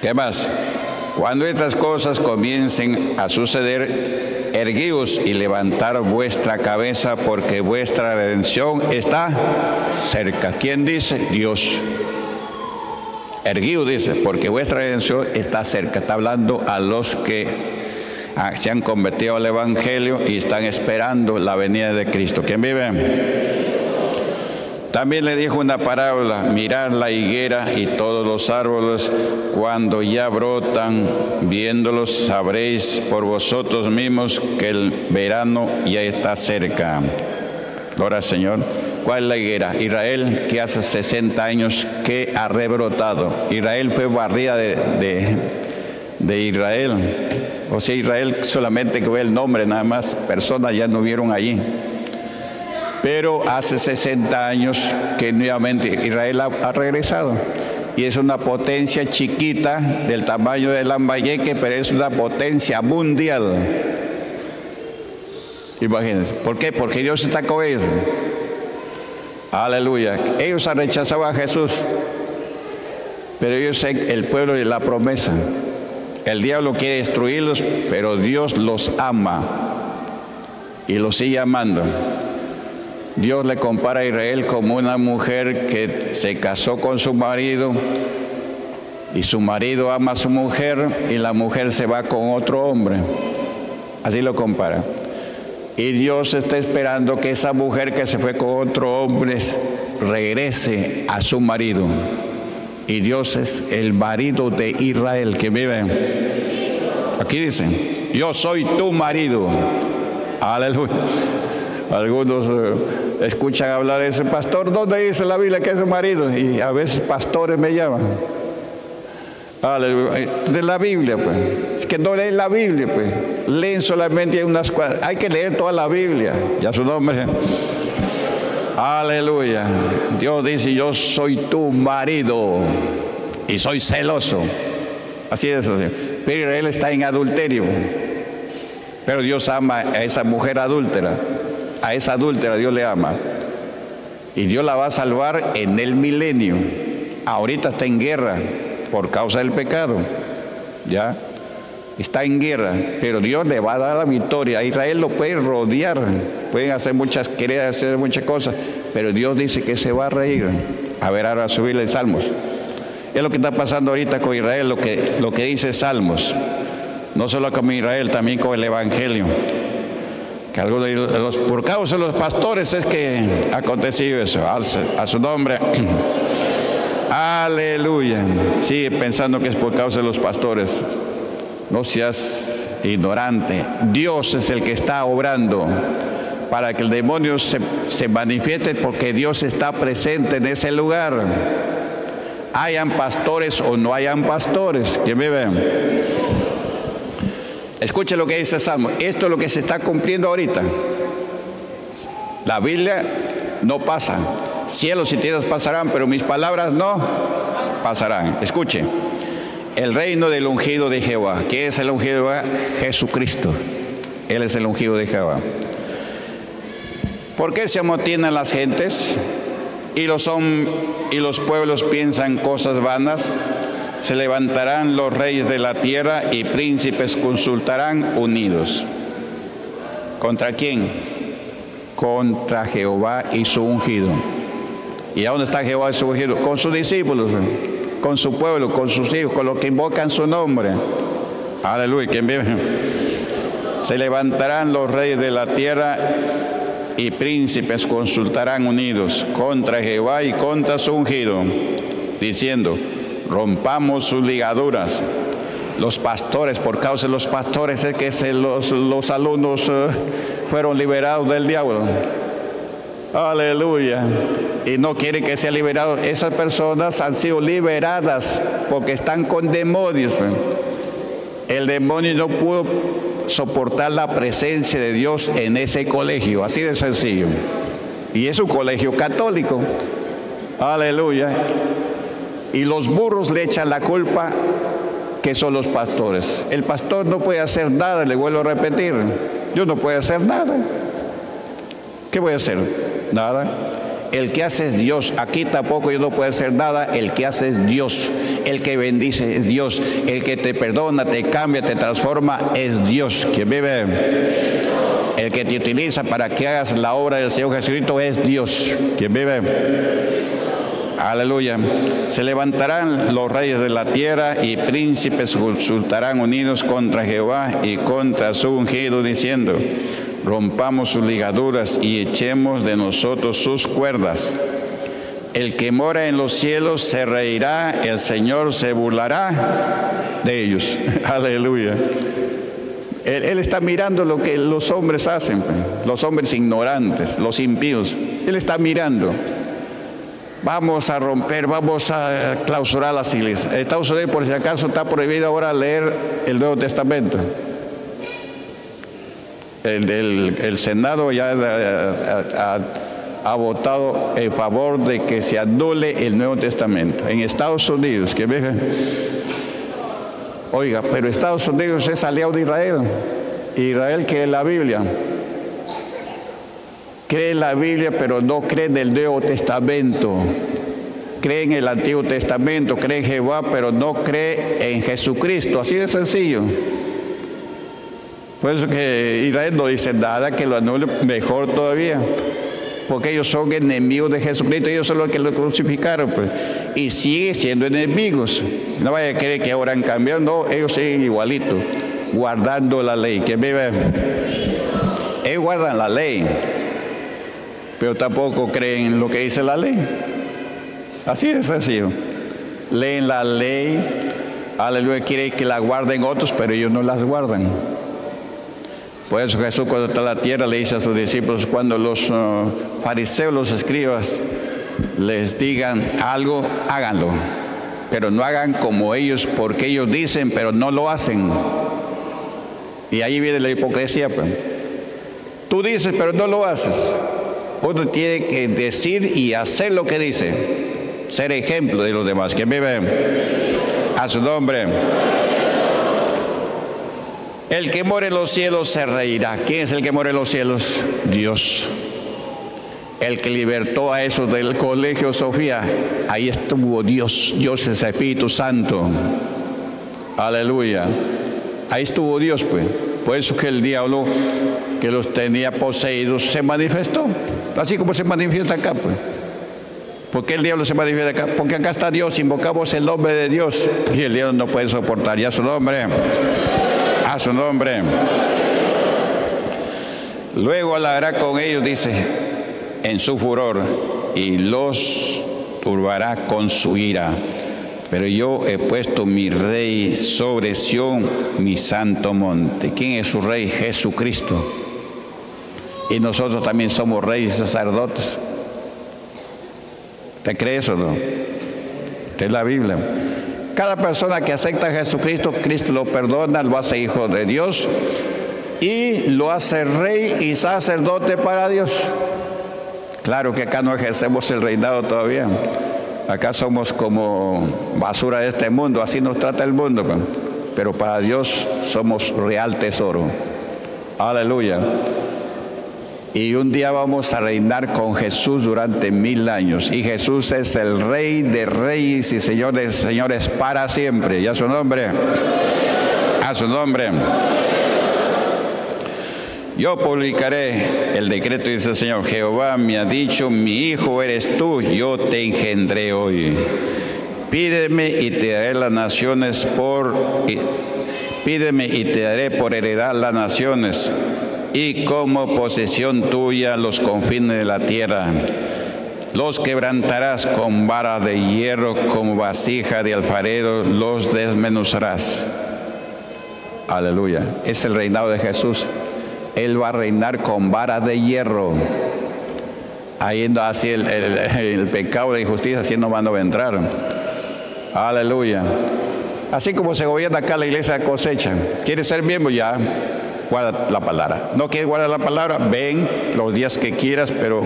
¿Qué más? Cuando estas cosas comiencen a suceder, erguíos y levantar vuestra cabeza, porque vuestra redención está cerca. ¿Quién dice? Dios. Erguíos dice, porque vuestra redención está cerca. Está hablando a los que se han convertido al Evangelio y están esperando la venida de Cristo. ¿Quién vive? También le dijo una parábola: mirad la higuera y todos los árboles, cuando ya brotan, viéndolos sabréis por vosotros mismos que el verano ya está cerca. Gloria al Señor. ¿Cuál es la higuera? Israel, que hace sesenta años que ha rebrotado. Israel fue barrida de, de, de Israel. O sea, Israel solamente que fue el nombre, nada más, personas ya no vieron allí. Pero hace sesenta años que nuevamente Israel ha, ha regresado. Y es una potencia chiquita del tamaño de Lambayeque, pero es una potencia mundial. Imagínense. ¿Por qué? Porque Dios está con ellos. Aleluya. Ellos han rechazado a Jesús, pero ellos son el pueblo de la promesa. El diablo quiere destruirlos, pero Dios los ama y los sigue amando. Dios le compara a Israel como una mujer que se casó con su marido y su marido ama a su mujer y la mujer se va con otro hombre. Así lo compara. Y Dios está esperando que esa mujer que se fue con otro hombre regrese a su marido. Y Dios es el marido de Israel que vive. Aquí dice: yo soy tu marido. Aleluya. Algunos eh, escuchan hablar a ese pastor. ¿Dónde dice la Biblia que es su marido? Y a veces pastores me llaman. Aleluya. De la Biblia, pues. Es que no leen la Biblia, pues. Leen solamente unas cuantas. Hay que leer toda la Biblia. Ya su nombre. Aleluya. Dios dice: yo soy tu marido y soy celoso. Así es, así. Pero Israel está en adulterio. Pero Dios ama a esa mujer adúltera. A esa adúltera Dios le ama. Y Dios la va a salvar en el milenio. Ahorita está en guerra por causa del pecado. Ya. Está en guerra. Pero Dios le va a dar la victoria. A Israel lo puede rodear. Pueden hacer muchas queredas, hacer muchas cosas. Pero Dios dice que se va a reír. A ver, ahora subirle Salmos. Es lo que está pasando ahorita con Israel. Lo que, lo que dice Salmos. No solo con Israel, también con el Evangelio. Que algunos de los, por causa de los pastores es que ha acontecido eso. Alza a su nombre. Aleluya. Sigue pensando que es por causa de los pastores. No seas ignorante. Dios es el que está obrando para que el demonio se, se manifieste, porque Dios está presente en ese lugar. Hayan pastores o no hayan pastores. ¿Quién me ve? Escuche lo que dice Salmo. Esto es lo que se está cumpliendo ahorita. La Biblia no pasa. Cielos y tierras pasarán, pero mis palabras no pasarán. Escuche. El reino del ungido de Jehová. ¿Quién es el ungido de Jehová? Jesucristo. Él es el ungido de Jehová. ¿Por qué se amotinan las gentes? Y los, y los pueblos piensan cosas vanas. Se levantarán los reyes de la tierra y príncipes consultarán unidos. ¿Contra quién? Contra Jehová y su ungido. ¿Y a dónde está Jehová y su ungido? Con sus discípulos, con su pueblo, con sus hijos, con los que invocan su nombre. Aleluya, ¿quién vive? Se levantarán los reyes de la tierra y príncipes consultarán unidos contra Jehová y contra su ungido, diciendo: rompamos sus ligaduras. Los pastores, por causa de los pastores es que se los, los alumnos uh, fueron liberados del diablo. Aleluya. Y no quieren que sean liberados. Esas personas han sido liberadas porque están con demonios. El demonio no pudo soportar la presencia de Dios en ese colegio. Así de sencillo. Y es un colegio católico. Aleluya. Y los burros le echan la culpa que son los pastores. El pastor no puede hacer nada, le vuelvo a repetir. Yo no puedo hacer nada. ¿Qué voy a hacer? Nada. El que hace es Dios. Aquí tampoco yo no puedo hacer nada. El que hace es Dios. El que bendice es Dios. El que te perdona, te cambia, te transforma es Dios. ¿Quién vive? El que te utiliza para que hagas la obra del Señor Jesucristo es Dios. ¿Quién vive? Aleluya. Se levantarán los reyes de la tierra y príncipes consultarán unidos contra Jehová y contra su ungido, diciendo: rompamos sus ligaduras y echemos de nosotros sus cuerdas. El que mora en los cielos se reirá, el Señor se burlará de ellos. Aleluya. Él, él está mirando lo que los hombres hacen, los hombres ignorantes, los impíos. Él está mirando. Vamos a romper, vamos a clausurar las iglesias. Estados Unidos, por si acaso, está prohibido ahora leer el Nuevo Testamento. El, el, el Senado ya ha, ha, ha votado en favor de que se anule el Nuevo Testamento. En Estados Unidos, que vean. Oiga, pero Estados Unidos es aliado de Israel. Israel cree la Biblia. Cree la Biblia, pero no cree en el Nuevo Testamento. Cree en el Antiguo Testamento, cree en Jehová, pero no cree en Jesucristo. Así de sencillo. Por eso que Israel no dice nada que lo anule, mejor todavía. Porque ellos son enemigos de Jesucristo, ellos son los que lo crucificaron, pues. Y siguen siendo enemigos. No vaya a creer que ahora han cambiado, no, ellos siguen igualitos, guardando la ley. Que vive. Ellos guardan la ley, pero tampoco creen en lo que dice la ley. Así es sencillo. Leen la ley, aleluya, quieren que la guarden otros, pero ellos no las guardan. Por eso Jesús, cuando está en la tierra, le dice a sus discípulos, cuando los uh, fariseos, los escribas, les digan algo, háganlo. Pero no hagan como ellos, porque ellos dicen, pero no lo hacen. Y ahí viene la hipocresía, pues. Tú dices, pero no lo haces. Uno tiene que decir y hacer lo que dice. Ser ejemplo de los demás. Que vive a su nombre. El que mora en los cielos se reirá. ¿Quién es el que mora en los cielos? Dios. El que libertó a esos del colegio Sofía. Ahí estuvo Dios. Dios es Espíritu Santo. Aleluya. Ahí estuvo Dios, pues. Por eso que el diablo que los tenía poseídos se manifestó. Así como se manifiesta acá, pues. ¿Por qué el diablo se manifiesta acá? Porque acá está Dios, invocamos el nombre de Dios. Y el diablo no puede soportar. Y a su nombre. A su nombre. Luego hablará con ellos, dice, en su furor. Y los turbará con su ira. Pero yo he puesto mi rey sobre Sión, mi santo monte. ¿Quién es su rey? Jesucristo. Y nosotros también somos reyes y sacerdotes. ¿Te crees o no? Esta es la Biblia. Cada persona que acepta a Jesucristo, Cristo lo perdona, lo hace hijo de Dios y lo hace rey y sacerdote para Dios. Claro que acá no ejercemos el reinado todavía. Acá somos como basura de este mundo, así nos trata el mundo. Pero para Dios somos real tesoro. Aleluya. Y un día vamos a reinar con Jesús durante mil años. Y Jesús es el Rey de Reyes y Señor de Señores para siempre. Y a su nombre. A su nombre. Yo publicaré el decreto, dice el Señor. Jehová me ha dicho, mi hijo eres tú, yo te engendré hoy. Pídeme y te daré las naciones por... Pídeme y te daré por heredad las naciones. Y como posesión tuya los confines de la tierra. Los quebrantarás con vara de hierro, con vasija de alfarero, los desmenuzarás. Aleluya. Es el reinado de Jesús. Él va a reinar con vara de hierro. Ahí así el, el, el pecado de injusticia, así no van a entrar. Aleluya. Así como se gobierna acá la iglesia cosecha. ¿Quieres ser miembro? Ya. Guarda la palabra. No quieres guardar la palabra, ven los días que quieras, pero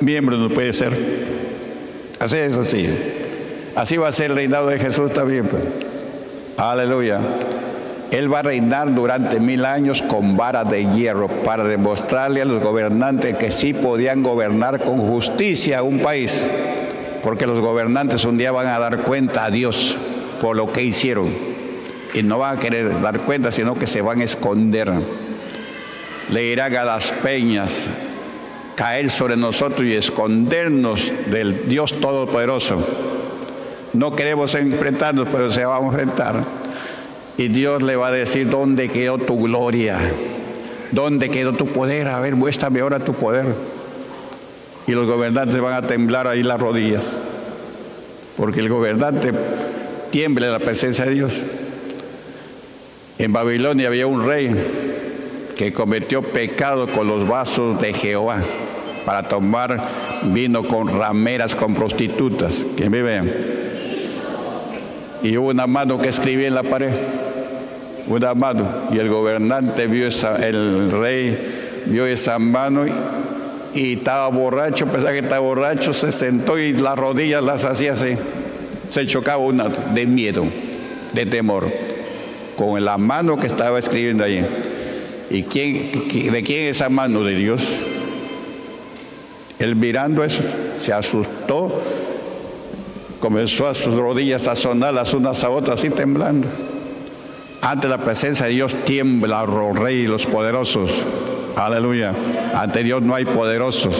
miembro no puede ser. Así es así. Así va a ser el reinado de Jesús también. Pues. Aleluya. Él va a reinar durante mil años con vara de hierro para demostrarle a los gobernantes que sí podían gobernar con justicia un país. Porque los gobernantes un día van a dar cuenta a Dios por lo que hicieron. Y no van a querer dar cuenta, sino que se van a esconder. Le irán a las peñas, caer sobre nosotros y escondernos del Dios Todopoderoso. No queremos enfrentarnos, pero se va a enfrentar. Y Dios le va a decir, ¿dónde quedó tu gloria? ¿Dónde quedó tu poder? A ver, muéstrame ahora tu poder. y los gobernantes van a temblar ahí las rodillas, porque el gobernante tiembla en la presencia de Dios. En Babilonia había un rey que cometió pecado con los vasos de Jehová para tomar vino con rameras, con prostitutas, que me vean. Y hubo una mano que escribía en la pared, una mano, y el gobernante vio esa, el rey vio esa mano y, y estaba borracho, pensaba que estaba borracho, se sentó y las rodillas las hacía así, se chocaba una de miedo, de temor, con la mano que estaba escribiendo allí. ¿Y quién, de quién es esa mano? De Dios. Él mirando eso, se asustó, comenzó a sus rodillas a sonar las unas a otras, así temblando. Ante la presencia de Dios tiembla, oh rey, los poderosos. Aleluya. Ante Dios no hay poderosos.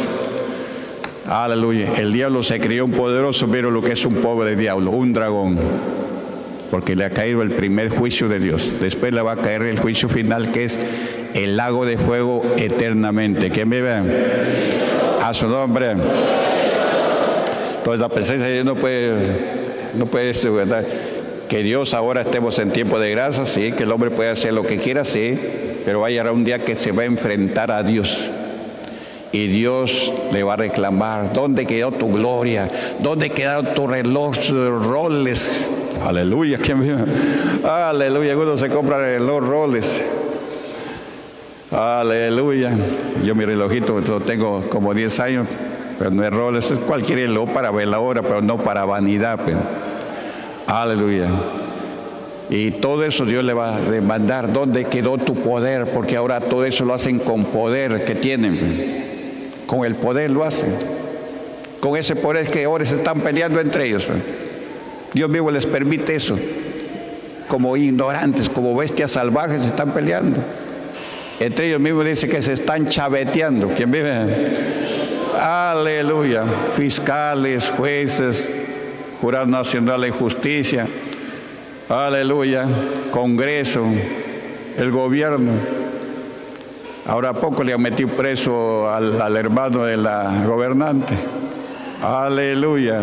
Aleluya. El diablo se crió un poderoso, pero lo que es un pobre diablo, un dragón. Porque le ha caído el primer juicio de Dios. Después le va a caer el juicio final, que es el lago de fuego eternamente. ¿Quién vive? A su nombre. Entonces la presencia de Dios no puede, no puede ser, ¿verdad? Que Dios ahora estemos en tiempo de gracia, sí, que el hombre puede hacer lo que quiera, sí, pero va a llegar un día que se va a enfrentar a Dios. Y Dios le va a reclamar, ¿dónde quedó tu gloria? ¿Dónde quedaron tus relojes, roles? Aleluya, ¿quién vive? Aleluya, uno se compra reloj, roles. Aleluya. Yo mi relojito lo tengo como diez años, pero no es roles, es cualquier reloj para ver la hora, pero no para vanidad. Pero. Aleluya. Y todo eso Dios le va a demandar, ¿dónde quedó tu poder? Porque ahora todo eso lo hacen con poder que tienen. Con el poder lo hacen. Con ese poder que ahora se están peleando entre ellos. Dios mismo les permite eso. Como ignorantes, como bestias salvajes se están peleando. Entre ellos mismos dice que se están chaveteando. ¿Quién vive? Aleluya. Fiscales, jueces, Jurado Nacional de Justicia. Aleluya. Congreso, el gobierno. Ahora poco le han metido preso al, al hermano de la gobernante. Aleluya.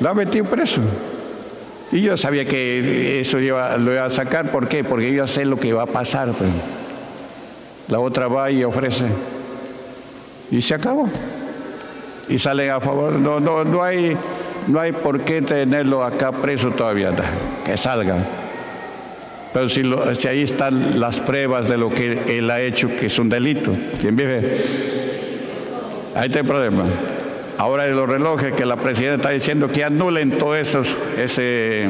Lo ha metido preso. Y yo sabía que eso iba, lo iba a sacar. ¿Por qué? Porque yo ya sé lo que va a pasar. Pero la otra va y ofrece. Y se acabó. Y salen a favor. No, no, no, hay, no hay por qué tenerlo acá preso todavía. Que salga. Pero si, lo, si ahí están las pruebas de lo que él ha hecho, que es un delito. ¿Quién vive? Ahí está el problema. Ahora de los relojes que la presidenta está diciendo que anulen todos esos, ese,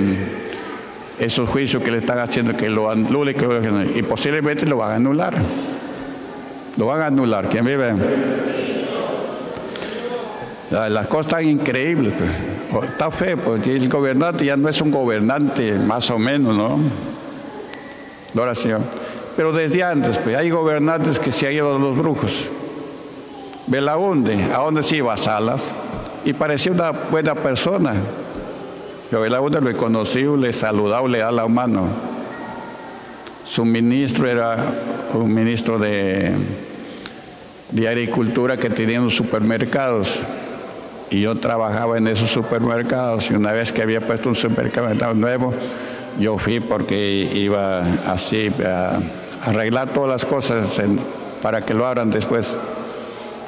esos juicios que le están haciendo, que lo anulen, que lo anulen, y posiblemente lo van a anular. Lo van a anular. ¿Quién vive? Las cosas están increíbles. Pues. Está feo, porque el gobernante ya no es un gobernante, más o menos, ¿no? Ahora no, sí. Pero desde antes, pues hay gobernantes que se han ido a los brujos. Belaúnde, ¿a dónde se iba? A Salas. Y parecía una buena persona. Pero Belaúnde lo he conocido, le saludaba, le daba la mano. Su ministro era un ministro de, de agricultura que tenía unos supermercados. Y yo trabajaba en esos supermercados. Y una vez que había puesto un supermercado nuevo, yo fui porque iba así a arreglar todas las cosas en, para que lo abran después.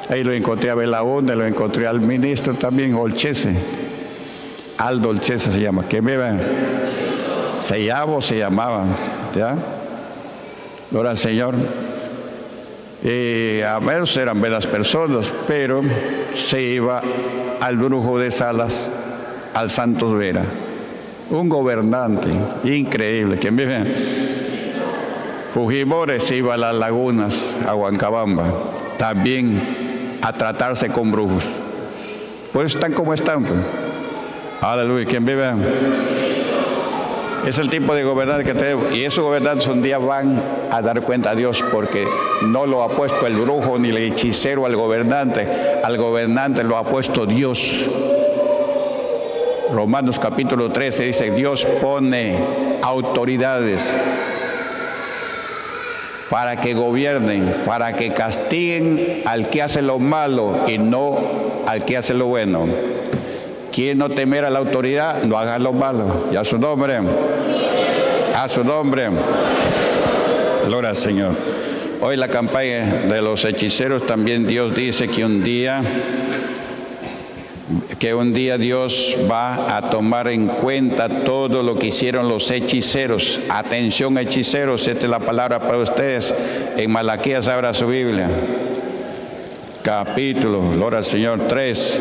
Ahí lo encontré a Belaúnde, lo encontré al ministro también, Olcese. Aldo Olcese se llama. ¿Qué me va? Se llamaba, se llamaba. ¿Ya? Gloria al Señor. Y a menos eran buenas personas, pero se iba al brujo de Salas, al Santos Vera. Un gobernante increíble. ¿Quién vive? Fujimori se iba a las lagunas, a Huancabamba. También a tratarse con brujos. Por eso están como están. Pues. Aleluya, ¿quién vive? Es el tipo de gobernante que tenemos. Y esos gobernantes un día van a dar cuenta a Dios, porque no lo ha puesto el brujo ni el hechicero al gobernante. Al gobernante lo ha puesto Dios. Romanos capítulo trece dice, Dios pone autoridades. para que gobiernen, para que castiguen al que hace lo malo y no al que hace lo bueno. Quien no temer a la autoridad, no haga lo malo. Y a su nombre, a su nombre. Gloria al Señor. Hoy la campaña de los hechiceros, también Dios dice que un día, que un día Dios va a tomar en cuenta todo lo que hicieron los hechiceros. Atención, hechiceros, esta es la palabra para ustedes. En Malaquías, abra su Biblia. Capítulo, gloria al Señor, tres.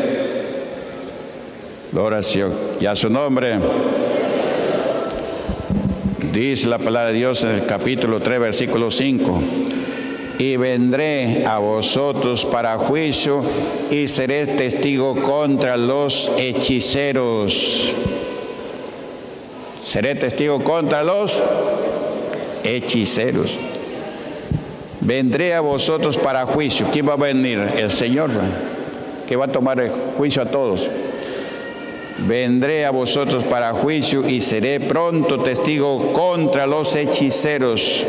Gloria al Señor. Y a su nombre. Dice la palabra de Dios en el capítulo tres, versículo cinco. Y vendré a vosotros para juicio y seré testigo contra los hechiceros. Seré testigo contra los hechiceros. Vendré a vosotros para juicio. ¿Quién va a venir? El Señor, que va a tomar juicio a todos. Vendré a vosotros para juicio y seré pronto testigo contra los hechiceros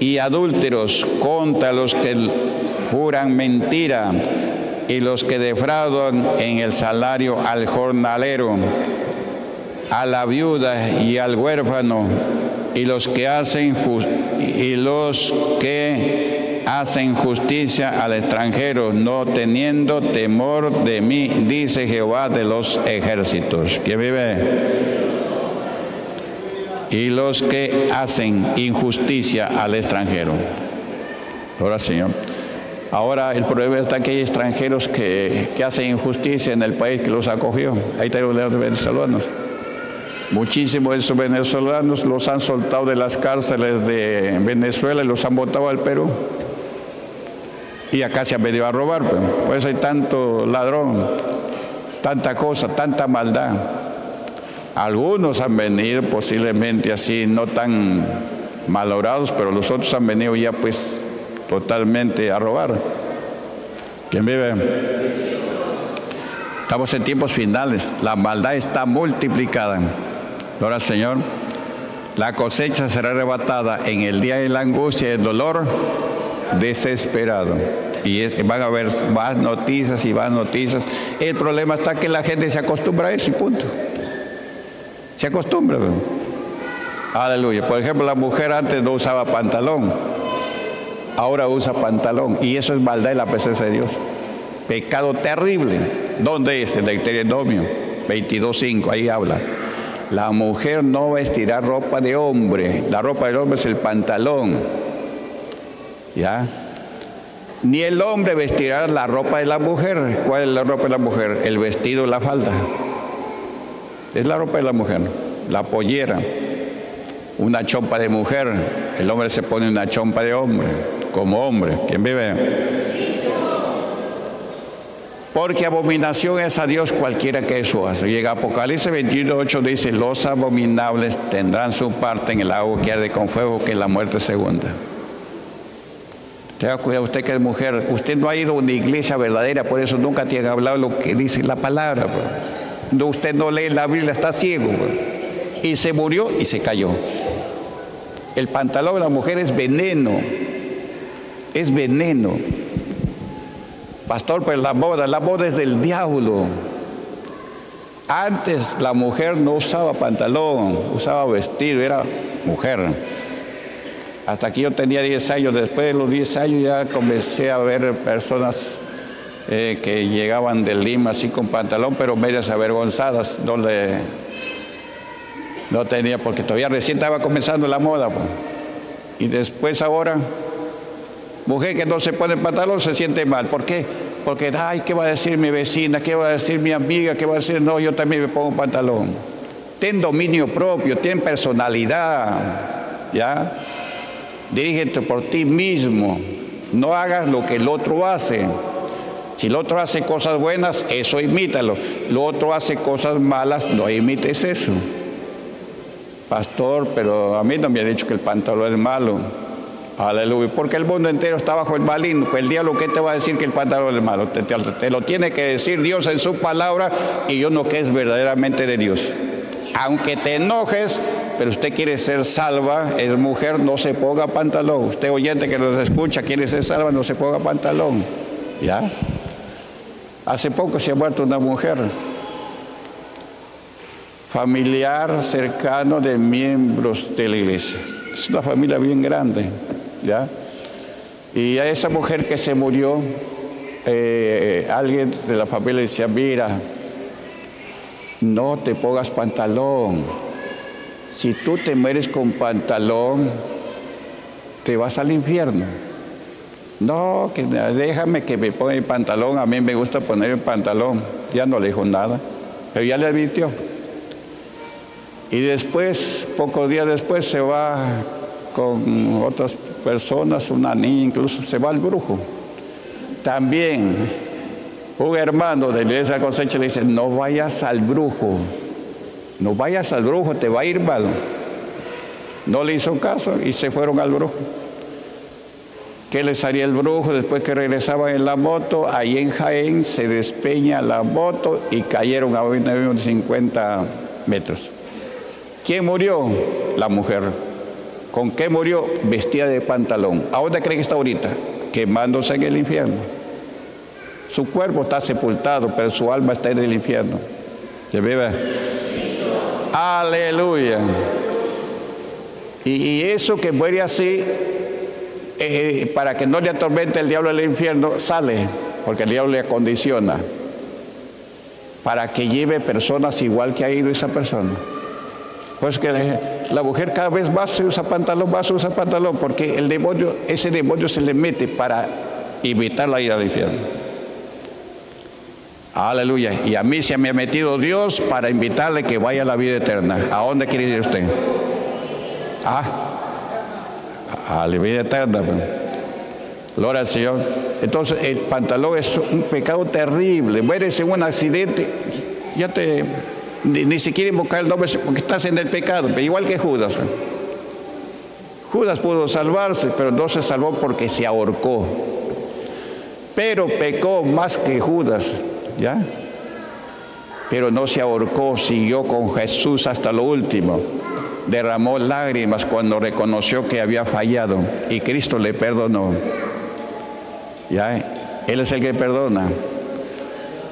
y adúlteros, contra los que juran mentira y los que defraudan en el salario al jornalero, a la viuda y al huérfano, y los que hacen y los que hacen justicia al extranjero, no teniendo temor de mí, dice Jehová de los ejércitos, que vive. Y los que hacen injusticia al extranjero. Ahora, Señor. Ahora el problema está que hay extranjeros que, que hacen injusticia en el país que los acogió. Ahí tenemos los venezolanos. Muchísimos de esos venezolanos los han soltado de las cárceles de Venezuela y los han botado al Perú. Y acá se han venido a robar, pues. Por eso hay tanto ladrón, tanta cosa, tanta maldad. Algunos han venido posiblemente así, no tan malogrados, pero los otros han venido ya pues totalmente a robar. ¿Quién vive? Estamos en tiempos finales, la maldad está multiplicada. Gloria al Señor. La cosecha será arrebatada en el día de la angustia y el dolor desesperado. Y es, van a haber más noticias y más noticias. El problema está que la gente se acostumbra a eso y punto. Se acostumbra. Aleluya. Por ejemplo, la mujer antes no usaba pantalón. Ahora usa pantalón. Y eso es maldad en la presencia de Dios. Pecado terrible. ¿Dónde es? En Deuteronomio veintidós, cinco. Ahí habla. La mujer no vestirá ropa de hombre. La ropa del hombre es el pantalón. ¿Ya? Ni el hombre vestirá la ropa de la mujer. ¿Cuál es la ropa de la mujer? El vestido, la falda. Es la ropa de la mujer. La pollera. Una chompa de mujer. El hombre se pone una chompa de hombre. Como hombre. ¿Quién vive? Porque abominación es a Dios cualquiera que eso hace. Llega Apocalipsis veintiuno, ocho. Dice, los abominables tendrán su parte en el agua que arde con fuego, que es la muerte segunda. Tenga cuidado usted que es mujer. Usted no ha ido a una iglesia verdadera, por eso nunca tiene hablado lo que dice la palabra. Bro. No, usted no lee la Biblia, está ciego. Bro. Y se murió y se cayó. El pantalón de la mujer es veneno. Es veneno. Pastor, pero la boda, la boda es del diablo. Antes la mujer no usaba pantalón, usaba vestido, era mujer. Hasta que yo tenía diez años, después de los diez años ya comencé a ver personas eh, que llegaban de Lima así con pantalón, pero medias avergonzadas, no, le, no tenía, porque todavía recién estaba comenzando la moda. Pues. Y después ahora, mujer que no se pone pantalón se siente mal. ¿Por qué? Porque, ay, ¿qué va a decir mi vecina? ¿Qué va a decir mi amiga? ¿Qué va a decir? No, yo también me pongo pantalón. Ten dominio propio, ten personalidad, ¿ya? Dirígete por ti mismo. No hagas lo que el otro hace. Si el otro hace cosas buenas, eso imítalo. El otro hace cosas malas, no imites eso. Pastor, pero a mí no me ha dicho que el pantalón es malo. Aleluya. Porque el mundo entero está bajo el maligno. Pues el diablo, ¿qué te va a decir que el pantalón es malo? Te, te, te lo tiene que decir Dios en su palabra y yo no, que es verdaderamente de Dios. Aunque te enojes, pero usted quiere ser salva, es mujer, no se ponga pantalón. Usted oyente que nos escucha, quiere ser salva, no se ponga pantalón. ¿Ya? Hace poco se ha muerto una mujer, familiar cercano de miembros de la iglesia. Es una familia bien grande, ¿ya? Y a esa mujer que se murió, eh, alguien de la familia decía, mira, no te pongas pantalón. Si tú te mueres con pantalón, te vas al infierno. No, que déjame que me ponga el pantalón, a mí me gusta poner el pantalón. Ya no le dijo nada, pero ya le advirtió. Y después, pocos días después, se va con otras personas, una niña incluso, se va al brujo. También un hermano de la iglesia de la cosecha le dice, no vayas al brujo, no vayas al brujo, te va a ir mal. No le hizo caso y se fueron al brujo. ¿Qué les haría el brujo? Después que regresaban en la moto, ahí en Jaén se despeña la moto y cayeron a unos cincuenta metros. ¿Quién murió? La mujer. ¿Con qué murió? Vestida de pantalón. ¿A dónde creen que está ahorita? Quemándose en el infierno. Su cuerpo está sepultado, pero su alma está en el infierno. ¿Se vive? Aleluya. Y, y eso que muere así, eh, para que no le atormente el diablo del infierno, sale, porque el diablo le acondiciona, para que lleve personas igual que ha ido esa persona. Pues que la mujer cada vez más se usa pantalón, más se usa pantalón, porque el demonio, ese demonio se le mete para evitarla ir al infierno. Aleluya. Y a mí se me ha metido Dios para invitarle que vaya a la vida eterna. ¿A dónde quiere ir usted? Ah, a la vida eterna. Gloria al Señor. Entonces el pantalón es un pecado terrible. Mueres en un accidente, ya te... Ni, ni siquiera invocar el nombre porque estás en el pecado, pero igual que Judas. Judas pudo salvarse, pero no se salvó porque se ahorcó. Pero pecó más que Judas, ¿ya? Pero no se ahorcó, siguió con Jesús hasta lo último. Derramó lágrimas cuando reconoció que había fallado y Cristo le perdonó. ¿Ya? Él es el que perdona.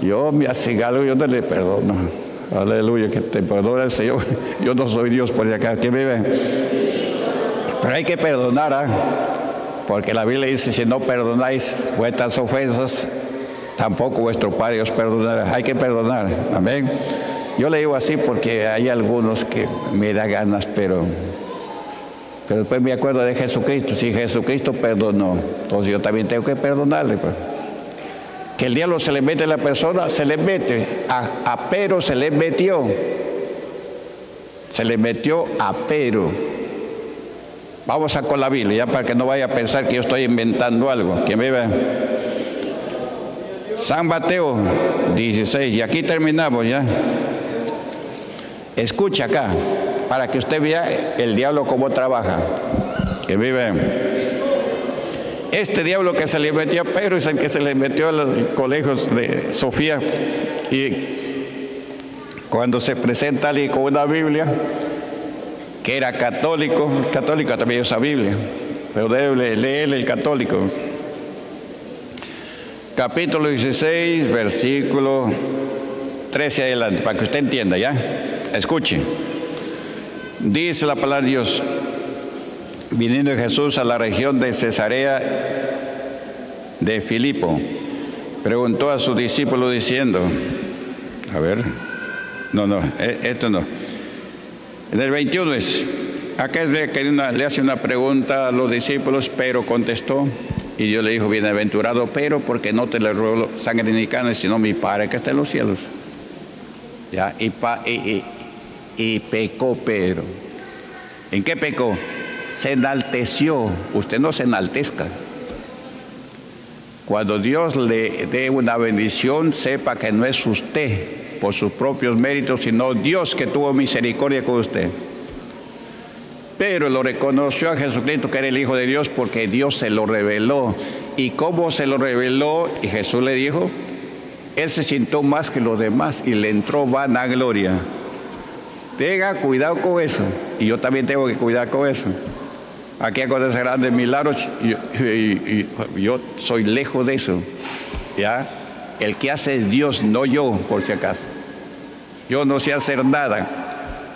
Yo me hace algo, yo no le perdono. Aleluya, que te perdona el Señor. Yo no soy Dios por acá, ¿quién vive? Pero hay que perdonar, ¿eh? Porque la Biblia dice, si no perdonáis vuestras ofensas, tampoco vuestro Padre os perdonará. Hay que perdonar, amén. Yo le digo así porque hay algunos que me da ganas, pero, pero después me acuerdo de Jesucristo. Si Jesucristo perdonó, entonces yo también tengo que perdonarle, pues. Que el diablo se le mete a la persona, se le mete. A, a pero se le metió. Se le metió a pero. Vamos a con la Biblia, ya para que no vaya a pensar que yo estoy inventando algo. ¿Quién vive? San Mateo dieciséis. Y aquí terminamos ya. Escucha acá, para que usted vea el diablo cómo trabaja. ¿Quién vive? Este diablo que se le metió a Pedro es el que se le metió a los colegios de Sofía. Y cuando se presenta alguien con una Biblia, que era católico, el católico también usa Biblia, pero debe leer el católico. Capítulo dieciséis, versículo trece adelante, para que usted entienda, ¿ya? Escuche. Dice la palabra de Dios. Viniendo Jesús a la región de Cesarea de Filipo, preguntó a sus discípulos diciendo, a ver, no, no, esto no. En el veintiuno es, acá es de que una, le hace una pregunta a los discípulos, pero contestó, y Dios le dijo, bienaventurado, pero porque no te le ruego sangre ni carne, sino mi Padre que está en los cielos. Ya, y, pa, y, y, y pecó Pedro. ¿En qué pecó? Se enalteció. Usted no se enaltezca. Cuando Dios le dé una bendición, sepa que no es usted por sus propios méritos, sino Dios que tuvo misericordia con usted. Pero lo reconoció a Jesucristo que era el Hijo de Dios porque Dios se lo reveló. ¿Y cómo se lo reveló? Y Jesús le dijo, él se sintió más que los demás y le entró vanagloria. Tenga cuidado con eso. Y yo también tengo que cuidar con eso. Aquí acontecen grandes milagros y, y, y yo soy lejos de eso. ¿Ya? El que hace es Dios, no yo, por si acaso. Yo no sé hacer nada.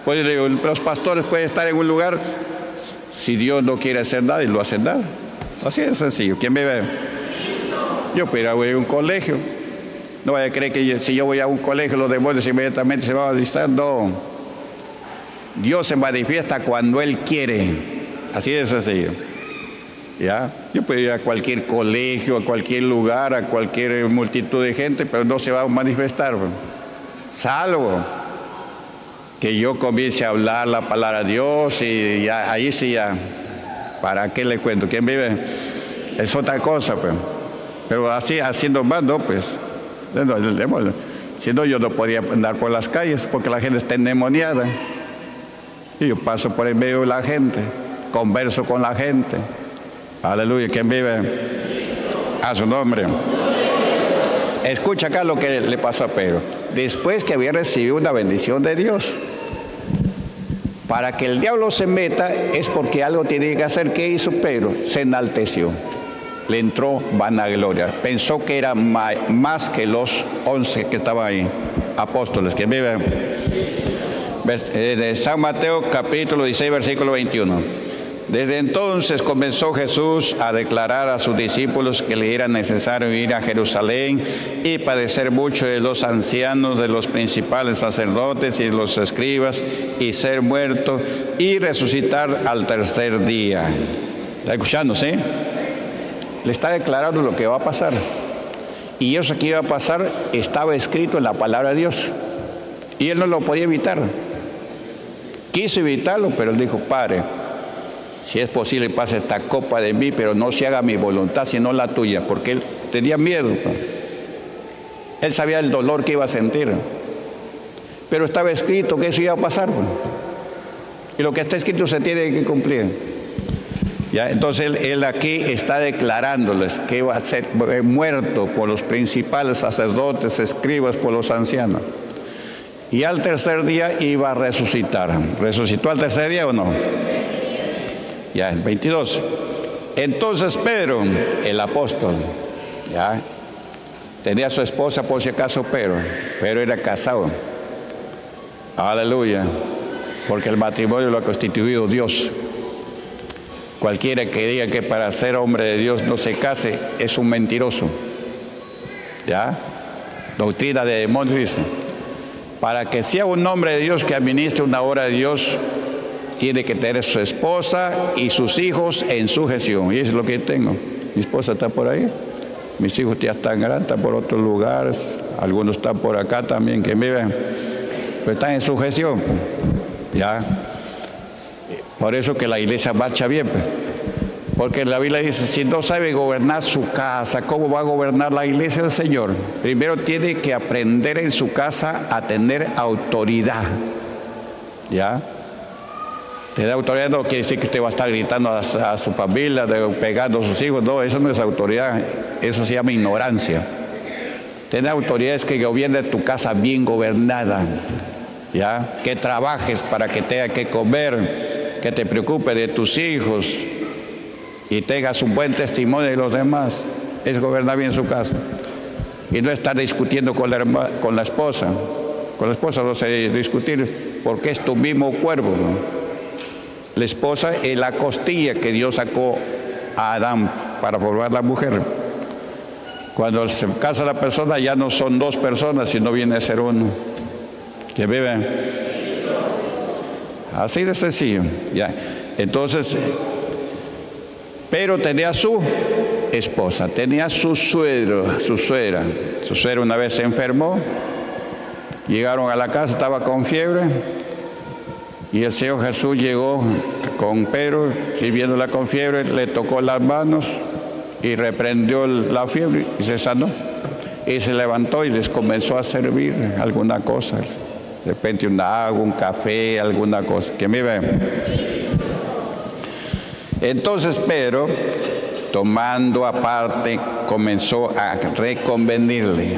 Pues los pastores pueden estar en un lugar, si Dios no quiere hacer nada, y lo hace nada. Así de sencillo. ¿Quién me ve? Yo puedo ir a un colegio. No vaya a creer que yo, si yo voy a un colegio, los demonios inmediatamente se van a distar. No. Dios se manifiesta cuando Él quiere. Así de sencillo. ¿Ya? Yo puedo ir a cualquier colegio, a cualquier lugar, a cualquier multitud de gente, pero no se va a manifestar. Salvo que yo comience a hablar la palabra de Dios y ya, ahí sí ya. ¿Para qué le cuento? ¿Quién vive? Es otra cosa, pues. Pero así, haciendo más, no, pues. Si no, yo no podría andar por las calles porque la gente está endemoniada. Y yo paso por el medio de la gente, converso con la gente. Aleluya, ¿quién vive? A su nombre. Escucha acá lo que le pasó a Pedro. Después que había recibido una bendición de Dios. Para que el diablo se meta es porque algo tiene que hacer. ¿Qué hizo Pedro? Se enalteció. Le entró vanagloria. Pensó que era más que los once que estaban ahí. Apóstoles, ¿quién vive? De San Mateo, capítulo dieciséis, versículo veintiuno. Desde entonces comenzó Jesús a declarar a sus discípulos que le era necesario ir a Jerusalén y padecer mucho de los ancianos, de los principales sacerdotes y de los escribas, y ser muerto y resucitar al tercer día. ¿Está escuchando, sí? Le está declarando lo que va a pasar. Y eso que iba a pasar estaba escrito en la palabra de Dios. Y él no lo podía evitar. Quiso evitarlo, pero él dijo: Padre, si es posible, pasa esta copa de mí, pero no se haga mi voluntad, sino la tuya. Porque él tenía miedo. Él sabía el dolor que iba a sentir. Pero estaba escrito que eso iba a pasar. Y lo que está escrito se tiene que cumplir. ¿Ya? Entonces él, él aquí está declarándoles que va a ser muerto por los principales sacerdotes, escribas, por los ancianos. Y al tercer día iba a resucitar. ¿Resucitó al tercer día o no? Ya, el veintidós. Entonces Pedro, el apóstol, ya, tenía a su esposa, por si acaso, Pedro, pero era casado. Aleluya. Porque el matrimonio lo ha constituido Dios. Cualquiera que diga que para ser hombre de Dios no se case es un mentiroso. ¿Ya? Doctrina de demonios dice. Para que sea un hombre de Dios que administre una obra de Dios, tiene que tener su esposa y sus hijos en sujeción. Y eso es lo que tengo. Mi esposa está por ahí. Mis hijos ya están grandes, están por otros lugares. Algunos están por acá también, que me ven. Pero están en sujeción. ¿Ya? Por eso que la iglesia marcha bien. Porque la Biblia dice, si no sabe gobernar su casa, ¿cómo va a gobernar la iglesia del Señor? Primero tiene que aprender en su casa a tener autoridad. ¿Ya? Tener autoridad no quiere decir que usted va a estar gritando a, a su familia, de, pegando a sus hijos. No, eso no es autoridad. Eso se llama ignorancia. Tener autoridad es que gobierne tu casa bien gobernada. ¿Ya? Que trabajes para que tenga que comer, que te preocupes de tus hijos y tengas un buen testimonio de los demás. Es gobernar bien su casa. Y no estar discutiendo con la, herma, con la esposa. Con la esposa no se discutir porque es tu mismo cuerpo, ¿no? La esposa es la costilla que Dios sacó a Adán para formar la mujer. Cuando se casa la persona ya no son dos personas, sino viene a ser uno. Que vive. Así de sencillo. Ya. Entonces, pero tenía su esposa, tenía su suegro, su suegra. Su suegra una vez se enfermó, llegaron a la casa, estaba con fiebre, y el Señor Jesús llegó con Pedro, sirviéndola con fiebre, le tocó las manos y reprendió la fiebre y se sanó. Y se levantó y les comenzó a servir alguna cosa. De repente una agua, un café, alguna cosa. ¿Quién me ve? Entonces Pedro, tomando aparte, comenzó a reconvenirle.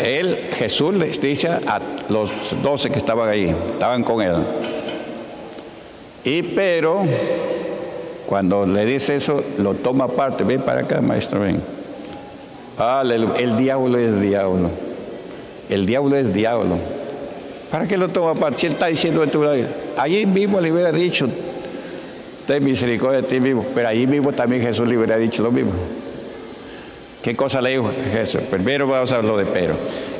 Él, Jesús, les dice a los doce que estaban ahí, estaban con él. Y pero, cuando le dice eso, lo toma aparte. Ven para acá, maestro, ven. Aleluya. El diablo es diablo. El diablo es diablo. ¿Para qué lo toma aparte? Si él está diciendo de tu lado. Allí mismo le hubiera dicho, ten misericordia de ti mismo. Pero allí mismo también Jesús le hubiera dicho lo mismo. ¿Qué cosa le dijo Jesús? Primero vamos a hablar de Pedro.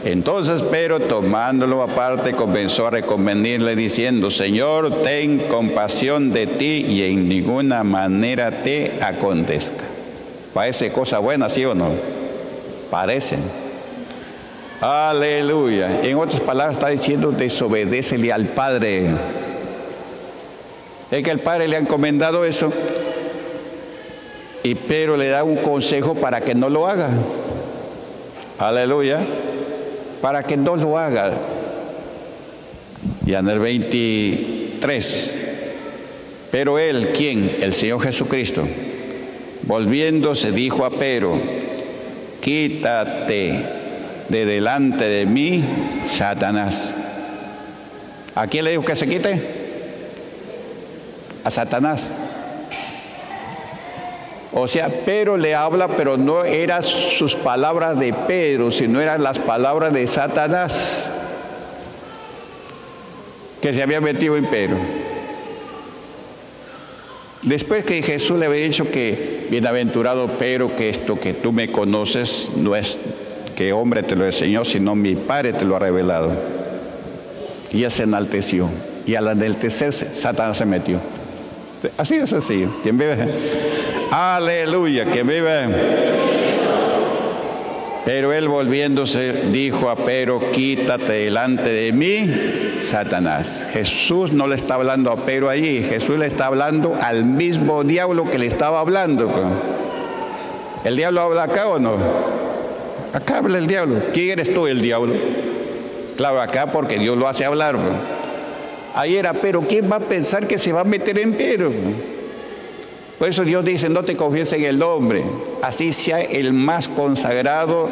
Entonces Pedro, tomándolo aparte, comenzó a reconvenirle diciendo, Señor, ten compasión de ti y en ninguna manera te acontezca. Parece cosa buena, ¿sí o no? Parece. Aleluya. En otras palabras está diciendo, desobedécele al Padre. Es que al Padre le ha encomendado eso. Y Pedro le da un consejo para que no lo haga. Aleluya. Para que no lo haga. Y en el veintitrés. Pero él, ¿quién? El Señor Jesucristo. Volviéndose dijo a Pedro, quítate de delante de mí, Satanás. ¿A quién le dijo que se quite? A Satanás. O sea, Pedro le habla, pero no eran sus palabras de Pedro, sino eran las palabras de Satanás, que se había metido en Pedro. Después que Jesús le había dicho que, bienaventurado Pedro, que esto que tú me conoces, no es que hombre te lo enseñó, sino mi Padre te lo ha revelado. Y él se enalteció. Y al enaltecerse, Satanás se metió. Así de sencillo. ¿Quién vive? Aleluya. ¿Quién vive? Pero él volviéndose dijo a Pedro, quítate delante de mí, Satanás. Jesús no le está hablando a Pedro allí. Jesús le está hablando al mismo diablo que le estaba hablando. ¿El diablo habla acá o no? Acá habla el diablo. ¿Quién eres tú, el diablo? Claro, acá porque Dios lo hace hablar. Ahí era, pero ¿quién va a pensar que se va a meter en Pedro? Por eso Dios dice, no te confíes en el hombre. Así sea el más consagrado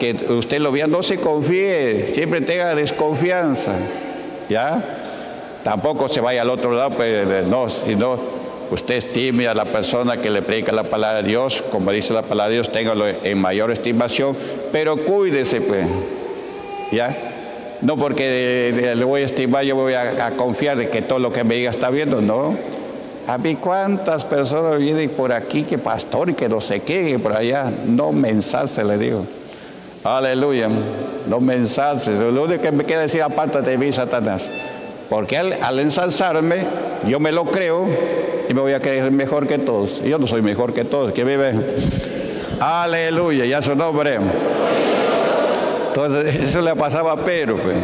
que usted lo vea, no se confíe, siempre tenga desconfianza. ¿Ya? Tampoco se vaya al otro lado, pues no, sino usted estime a la persona que le predica la palabra de Dios, como dice la palabra de Dios, téngalo en mayor estimación, pero cuídese, pues. ¿Ya? No porque de, de, le voy a estimar, yo voy a, a confiar de que todo lo que me diga está viendo, no. A mí cuántas personas vienen por aquí, que pastor, que no sé qué, que por allá. No me ensalce, le digo. Aleluya, no me ensalce. Lo único que me queda decir, apártate de mí, Satanás. Porque al, al ensalzarme, yo me lo creo y me voy a creer mejor que todos. Yo no soy mejor que todos, que vive. Aleluya, ya su nombre. Entonces, eso le pasaba a Pedro. Pues.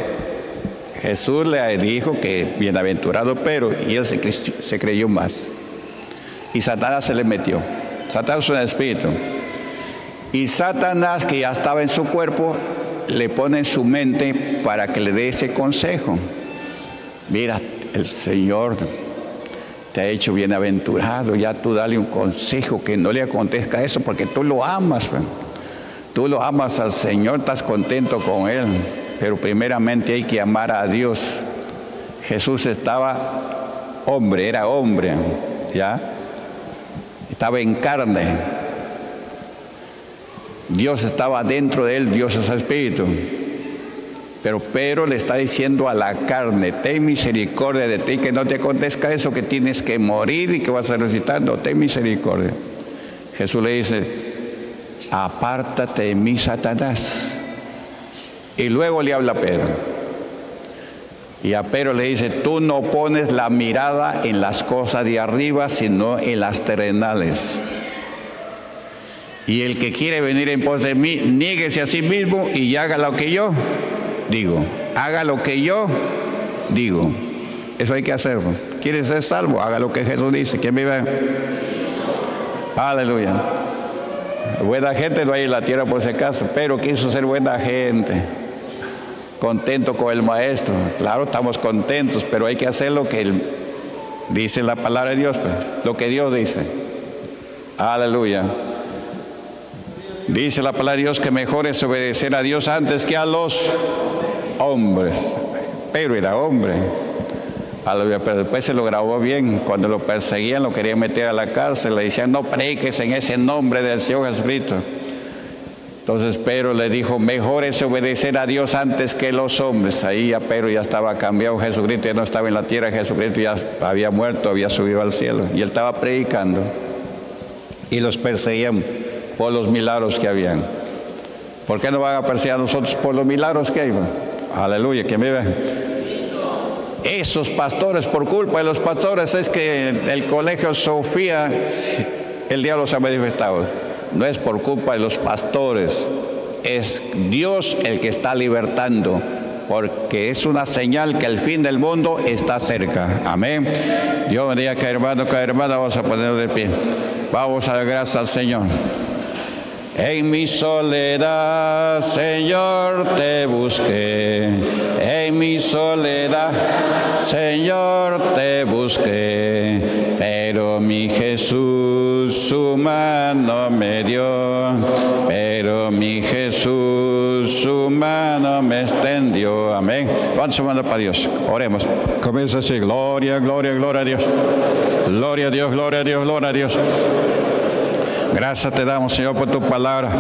Jesús le dijo que bienaventurado Pedro, y él se, se creyó más. Y Satanás se le metió. Satanás es un espíritu. Y Satanás, que ya estaba en su cuerpo, le pone en su mente para que le dé ese consejo. Mira, el Señor te ha hecho bienaventurado, ya tú dale un consejo que no le acontezca eso, porque tú lo amas. Pues. Tú lo amas al Señor, estás contento con Él, pero primeramente hay que amar a Dios. Jesús estaba hombre, era hombre, ¿ya? Estaba en carne. Dios estaba dentro de Él, Dios es Espíritu. Pero Pedro le está diciendo a la carne, ten misericordia de ti, que no te acontezca eso, que tienes que morir y que vas a resucitar. No, ten misericordia. Jesús le dice, apártate de mí, Satanás. Y luego le habla a Pedro. Y a Pedro le dice, tú no pones la mirada en las cosas de arriba, sino en las terrenales. Y el que quiere venir en pos de mí, niéguese a sí mismo y haga lo que yo digo. Haga lo que yo digo. Eso hay que hacerlo. ¿Quieres ser salvo? Haga lo que Jesús dice. ¿Quién vive? Aleluya. Buena gente no hay en la tierra por si acaso, pero quiso ser buena gente, contento con el maestro. Claro, estamos contentos, pero hay que hacer lo que él dice la palabra de Dios, pues, lo que Dios dice. Aleluya. Dice la palabra de Dios que mejor es obedecer a Dios antes que a los hombres. Pero era hombre. Al pues se lo grabó bien. Cuando lo perseguían, lo querían meter a la cárcel, le decían: no prediques en ese nombre del Señor Jesucristo. Entonces Pedro le dijo: mejor es obedecer a Dios antes que los hombres. Ahí ya Pedro ya estaba cambiado. Jesucristo ya no estaba en la tierra, Jesucristo ya había muerto, había subido al cielo. Y él estaba predicando. Y los perseguían por los milagros que habían. ¿Por qué no van a perseguir a nosotros por los milagros que hay? Aleluya, que me vean. Esos pastores, por culpa de los pastores, es que el colegio Sofía, el diablo se ha manifestado. No es por culpa de los pastores, es Dios el que está libertando, porque es una señal que el fin del mundo está cerca. Amén. Dios bendiga a cada hermano, cada hermana. Vamos a ponernos de pie. Vamos a dar gracias al Señor. En mi soledad, Señor, te busqué. En mi soledad, Señor, te busqué. Pero mi Jesús su mano me dio. Pero mi Jesús su mano me extendió. Amén. Levanta su mano para Dios. Oremos. Comienza así. Gloria, gloria, gloria a Dios. Gloria a Dios, gloria a Dios, gloria a Dios. Gracias te damos, Señor, por tu palabra.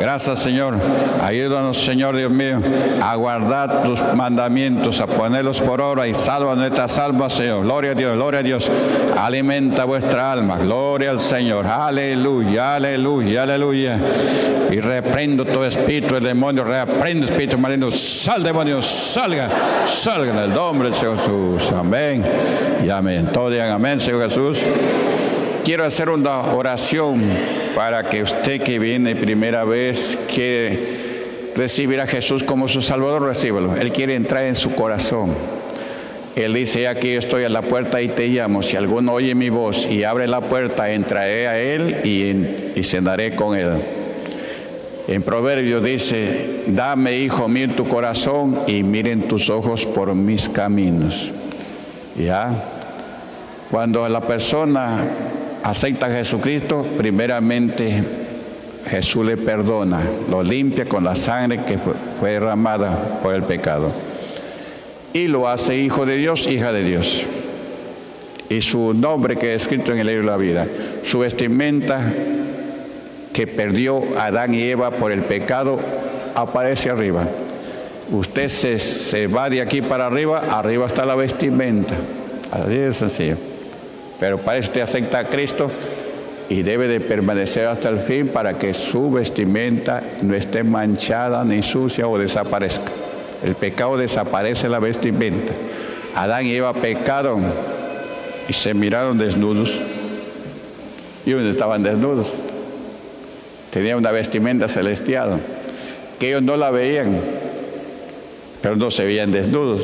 Gracias, Señor. Ayúdanos, Señor Dios mío, a guardar tus mandamientos, a ponerlos por obra y salva nuestras almas, Señor. Gloria a Dios, gloria a Dios. Alimenta vuestra alma. Gloria al Señor. Aleluya, aleluya, aleluya. Y reprendo todo espíritu del demonio. Reprendo espíritu maligno. Sal, demonio, salga. Salga en el nombre del Señor Jesús. Amén. Y amén. Todos digan amén, Señor Jesús. Quiero hacer una oración para que usted que viene primera vez quiere recibir a Jesús como su Salvador, recíbalo. Él quiere entrar en su corazón. Él dice: ya que yo estoy a la puerta y te llamo. Si alguno oye mi voz y abre la puerta, entraré a él y, y cenaré con él. En Proverbios dice: dame, hijo mío, tu corazón y miren tus ojos por mis caminos. ¿Ya? Cuando la persona acepta a Jesucristo, primeramente Jesús le perdona, lo limpia con la sangre que fue derramada por el pecado. Y lo hace hijo de Dios, hija de Dios. Y su nombre que es escrito en el libro de la vida. Su vestimenta que perdió Adán y Eva por el pecado aparece arriba. Usted se, se va de aquí para arriba, arriba está la vestimenta. Así de sencillo. Pero para eso te acepta a Cristo y debe de permanecer hasta el fin para que su vestimenta no esté manchada ni sucia o desaparezca. El pecado desaparece en la vestimenta. Adán y Eva pecaron y se miraron desnudos. Y ellos estaban desnudos. Tenían una vestimenta celestial que ellos no la veían, pero no se veían desnudos.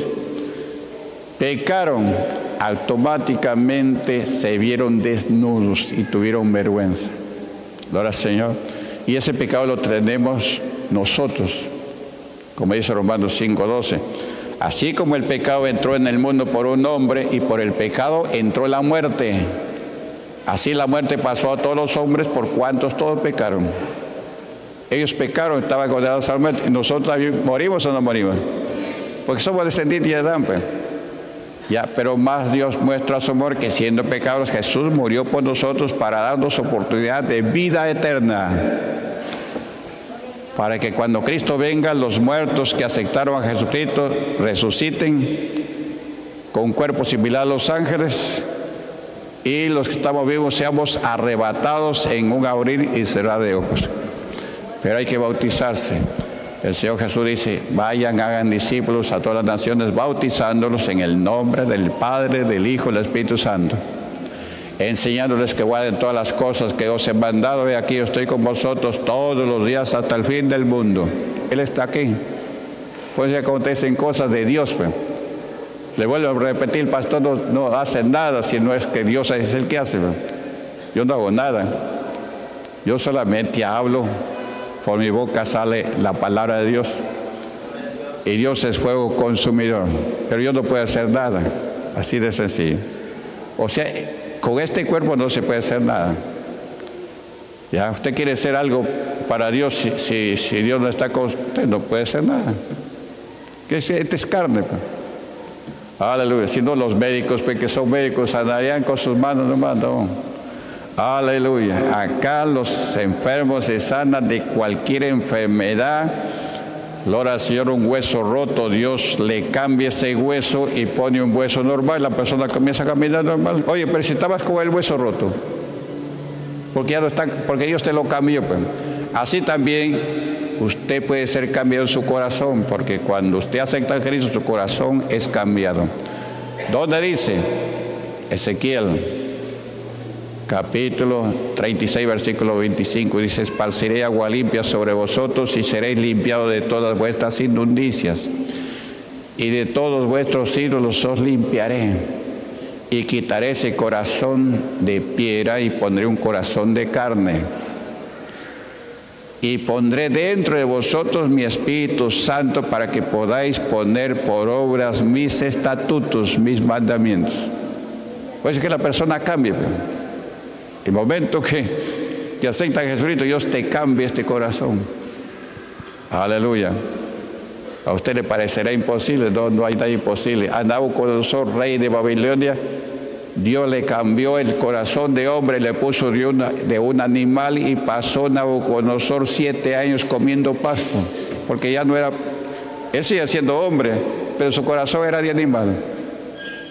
Pecaron, automáticamente se vieron desnudos y tuvieron vergüenza. Gloria al Señor. Y ese pecado lo tenemos nosotros, como dice Romanos cinco doce. Así como el pecado entró en el mundo por un hombre y por el pecado entró la muerte, así la muerte pasó a todos los hombres por cuantos todos pecaron. Ellos pecaron, estaban condenados a la muerte. ¿Nosotros morimos o no morimos? Porque somos descendientes de Adán, pues. Ya, pero más Dios muestra su amor, que siendo pecadores Jesús murió por nosotros para darnos oportunidad de vida eterna. Para que cuando Cristo venga, los muertos que aceptaron a Jesucristo resuciten con cuerpo similar a los ángeles y los que estamos vivos seamos arrebatados en un abrir y cerrar de ojos. Pero hay que bautizarse. El Señor Jesús dice: vayan, hagan discípulos a todas las naciones, bautizándolos en el nombre del Padre, del Hijo y del Espíritu Santo, enseñándoles que guarden todas las cosas que os he mandado. Y aquí yo estoy con vosotros todos los días hasta el fin del mundo. Él está aquí. Pues ya acontecen cosas de Dios. Pues. Le vuelvo a repetir, pastor, no, no hacen nada si no es que Dios es el que hace. Pues. Yo no hago nada. Yo solamente hablo. Por mi boca sale la palabra de Dios. Y Dios es fuego consumidor. Pero yo no puedo hacer nada. Así de sencillo. O sea, con este cuerpo no se puede hacer nada. Ya, usted quiere hacer algo para Dios. Si, si, si Dios no está con usted, no puede hacer nada. Que este es carne. Aleluya. Si no, los médicos, porque son médicos, sanarían con sus manos nomás, no. Aleluya. Acá los enfermos se sanan de cualquier enfermedad. Gloria al Señor, un hueso roto, Dios le cambia ese hueso y pone un hueso normal. La persona comienza a caminar normal. Oye, pero si estabas con el hueso roto, porque ya no está, porque Dios te lo cambió. Pues. Así también usted puede ser cambiado en su corazón, porque cuando usted acepta a Cristo, su corazón es cambiado. ¿Dónde dice? Ezequiel, capítulo treinta y seis, versículo veinticinco, dice: esparciré agua limpia sobre vosotros y seréis limpiados de todas vuestras inundicias, y de todos vuestros ídolos os limpiaré, y quitaré ese corazón de piedra y pondré un corazón de carne, y pondré dentro de vosotros mi Espíritu Santo, para que podáis poner por obras mis estatutos, mis mandamientos. Pues es que la persona cambie. El momento que, que acepta a Jesucristo, Dios te cambia este corazón. Aleluya. A usted le parecerá imposible, no, no hay nada imposible. A Nabucodonosor, rey de Babilonia, Dios le cambió el corazón de hombre, le puso de, una, de un animal, y pasó Nabucodonosor siete años comiendo pasto, porque ya no era, él sigue siendo hombre, pero su corazón era de animal.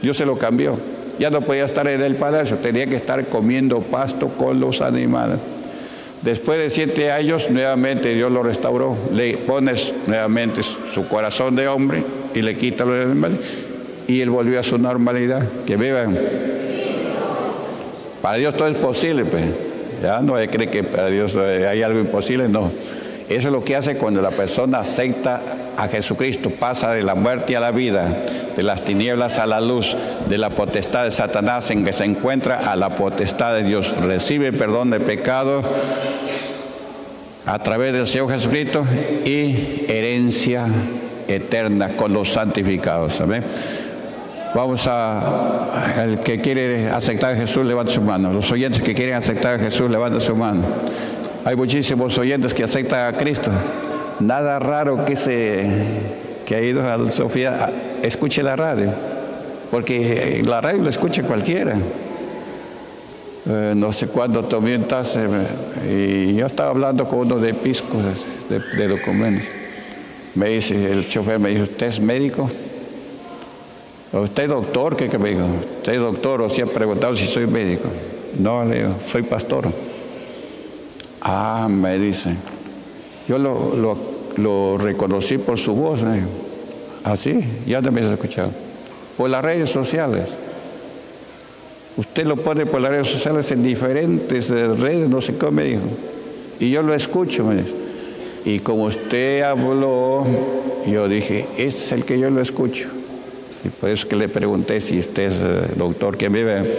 Dios se lo cambió, ya no podía estar en el palacio, tenía que estar comiendo pasto con los animales. Después de siete años, nuevamente Dios lo restauró. Le pones nuevamente su corazón de hombre y le quita los animales, y él volvió a su normalidad. Que vivan. Para Dios todo es posible, pues. Ya no cree que para Dios hay algo imposible, no. Eso es lo que hace cuando la persona acepta a Jesucristo. Pasa de la muerte a la vida, de las tinieblas a la luz, de la potestad de Satanás en que se encuentra a la potestad de Dios. Recibe perdón de pecados a través del Señor Jesucristo y herencia eterna con los santificados. Amén. Vamos a... El que quiere aceptar a Jesús, levanta su mano. Los oyentes que quieren aceptar a Jesús, levanta su mano. Hay muchísimos oyentes que aceptan a Cristo. Nada raro que se que ha ido a Sofía, escuche la radio, porque la radio la escucha cualquiera. Eh, no sé cuándo tomé un taxi y yo estaba hablando con uno de Pisco, de, de documentos. Me dice, el chofer me dice: ¿usted es médico? ¿Usted es doctor? ¿Qué, qué me dijo? ¿Usted es doctor? O sea, preguntado si soy médico. No, le digo, soy pastor. Ah, me dice. Yo lo, lo, lo reconocí por su voz, ¿eh? Así, ¿ah, ya también se ha escuchado? Por las redes sociales. Usted lo pone por las redes sociales en diferentes redes, no sé cómo me dijo. Y yo lo escucho, me dice. Y como usted habló, yo dije, este es el que yo lo escucho. Y por eso que le pregunté si usted es doctor, ¿quién vive?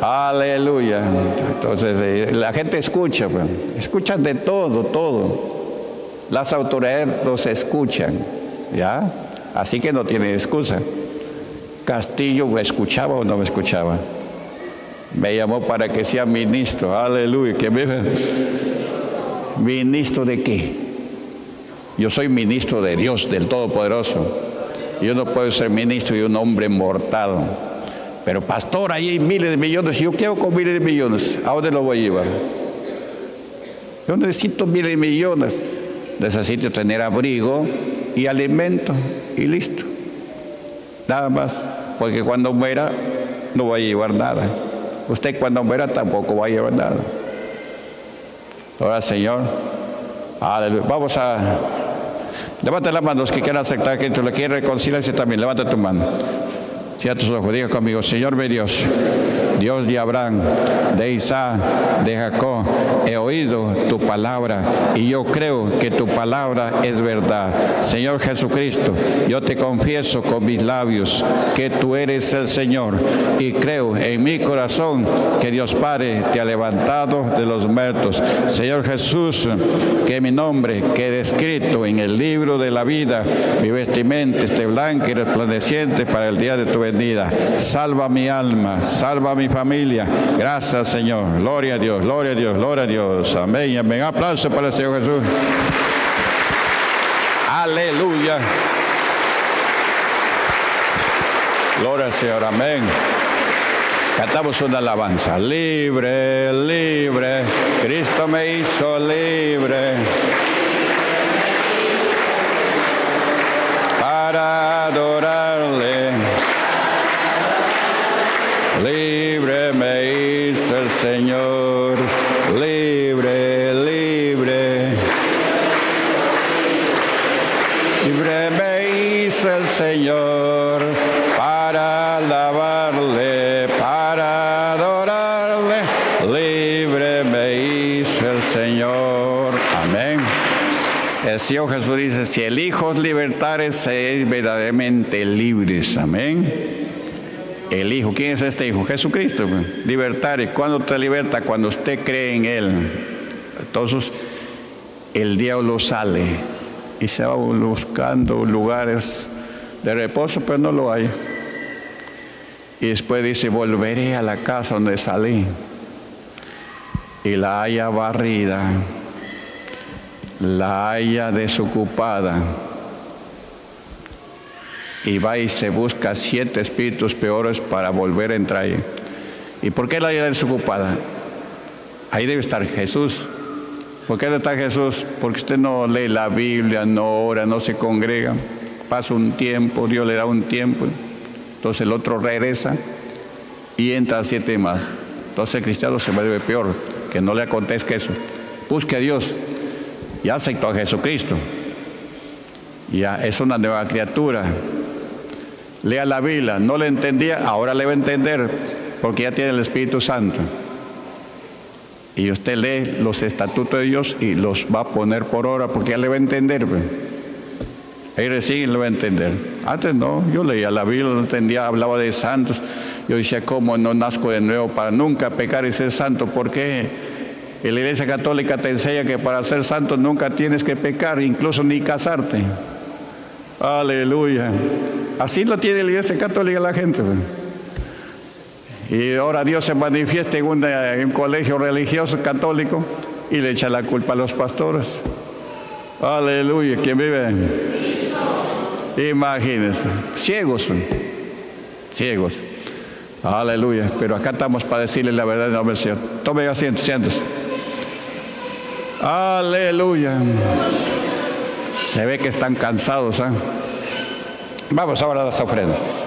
Aleluya. Entonces, eh, la gente escucha, pues. Escuchan de todo, todo. Las autoridades los escuchan, ¿ya? Así que no tiene excusa. Castillo, ¿me escuchaba o no me escuchaba? Me llamó para que sea ministro. Aleluya. ¿Quién vive? ¿Ministro de qué? Yo soy ministro de Dios, del Todopoderoso. Yo no puedo ser ministro de un hombre mortal. Pero pastor, ahí hay miles de millones. Yo quiero con miles de millones. ¿A dónde lo voy a llevar? Yo necesito miles de millones. Necesito tener abrigo y alimento y listo. Nada más. Porque cuando muera no va a llevar nada. Usted cuando muera tampoco va a llevar nada. Ahora, Señor. Aleluya. Vamos a... Levanta las manos que quieran aceptar a Cristo. Le quieren reconciliarse también. Levanta tu mano. Cierra tus ojos, diga conmigo: Señor mi Dios, Dios de Abraham, de Isaac, de Jacob, he oído tu palabra y yo creo que tu palabra es verdad. Señor Jesucristo, yo te confieso con mis labios que tú eres el Señor, y creo en mi corazón que Dios Padre te ha levantado de los muertos. Señor Jesús, que mi nombre quede escrito en el libro de la vida, mi vestimenta esté blanca y resplandeciente para el día de tu venida. Salva mi alma, salva mi familia. Gracias, Señor. Gloria a Dios, gloria a Dios, gloria a Dios. Amén, amén. Aplauso para el Señor Jesús. Aleluya. Gloria al Señor, amén. Cantamos una alabanza. Libre, libre, Cristo me hizo libre. Para adorarle. Libre me hizo el Señor. Libre, libre. Libre me hizo el Señor. Para alabarle, para adorarle. Libre me hizo el Señor. Amén. El Señor Jesús dice, si el Hijo os libertare, seréis verdaderamente libres. Amén. El Hijo, ¿quién es este Hijo? Jesucristo. Libertar, ¿y cuándo te liberta? Cuando usted cree en Él. Entonces, el diablo sale y se va buscando lugares de reposo, pero no lo hay. Y después dice, volveré a la casa donde salí. Y la haya barrida, la haya desocupada. Y va y se busca siete espíritus peores para volver a entrar ahí. ¿Y por qué la vida desocupada? Ahí debe estar Jesús. ¿Por qué debe estar Jesús? Porque usted no lee la Biblia, no ora, no se congrega. Pasa un tiempo, Dios le da un tiempo. Entonces el otro regresa y entra a siete más. Entonces el cristiano se vuelve peor, que no le acontezca eso. Busque a Dios. Ya aceptó a Jesucristo. Ya es una nueva criatura. Lea la Biblia, no le entendía, ahora le va a entender, porque ya tiene el Espíritu Santo. Y usted lee los estatutos de Dios y los va a poner por obra, porque ya le va a entender. Ahí recién le va a entender. Antes no, yo leía la Biblia, no entendía, hablaba de santos. Yo decía, ¿cómo no nazco de nuevo para nunca pecar y ser santo? ¿Por qué? La Iglesia Católica te enseña que para ser santo nunca tienes que pecar, incluso ni casarte. Aleluya. Así lo tiene la Iglesia Católica la gente. Y ahora Dios se manifiesta en, una, en un colegio religioso católico y le echa la culpa a los pastores. Aleluya, ¿quién vive? Imagínense, ciegos, ciegos. Aleluya, pero acá estamos para decirle la verdad en nombre del Señor. Tome asiento, siéntese. Aleluya. Se ve que están cansados, ¿eh? Vamos ahora a las ofrendas.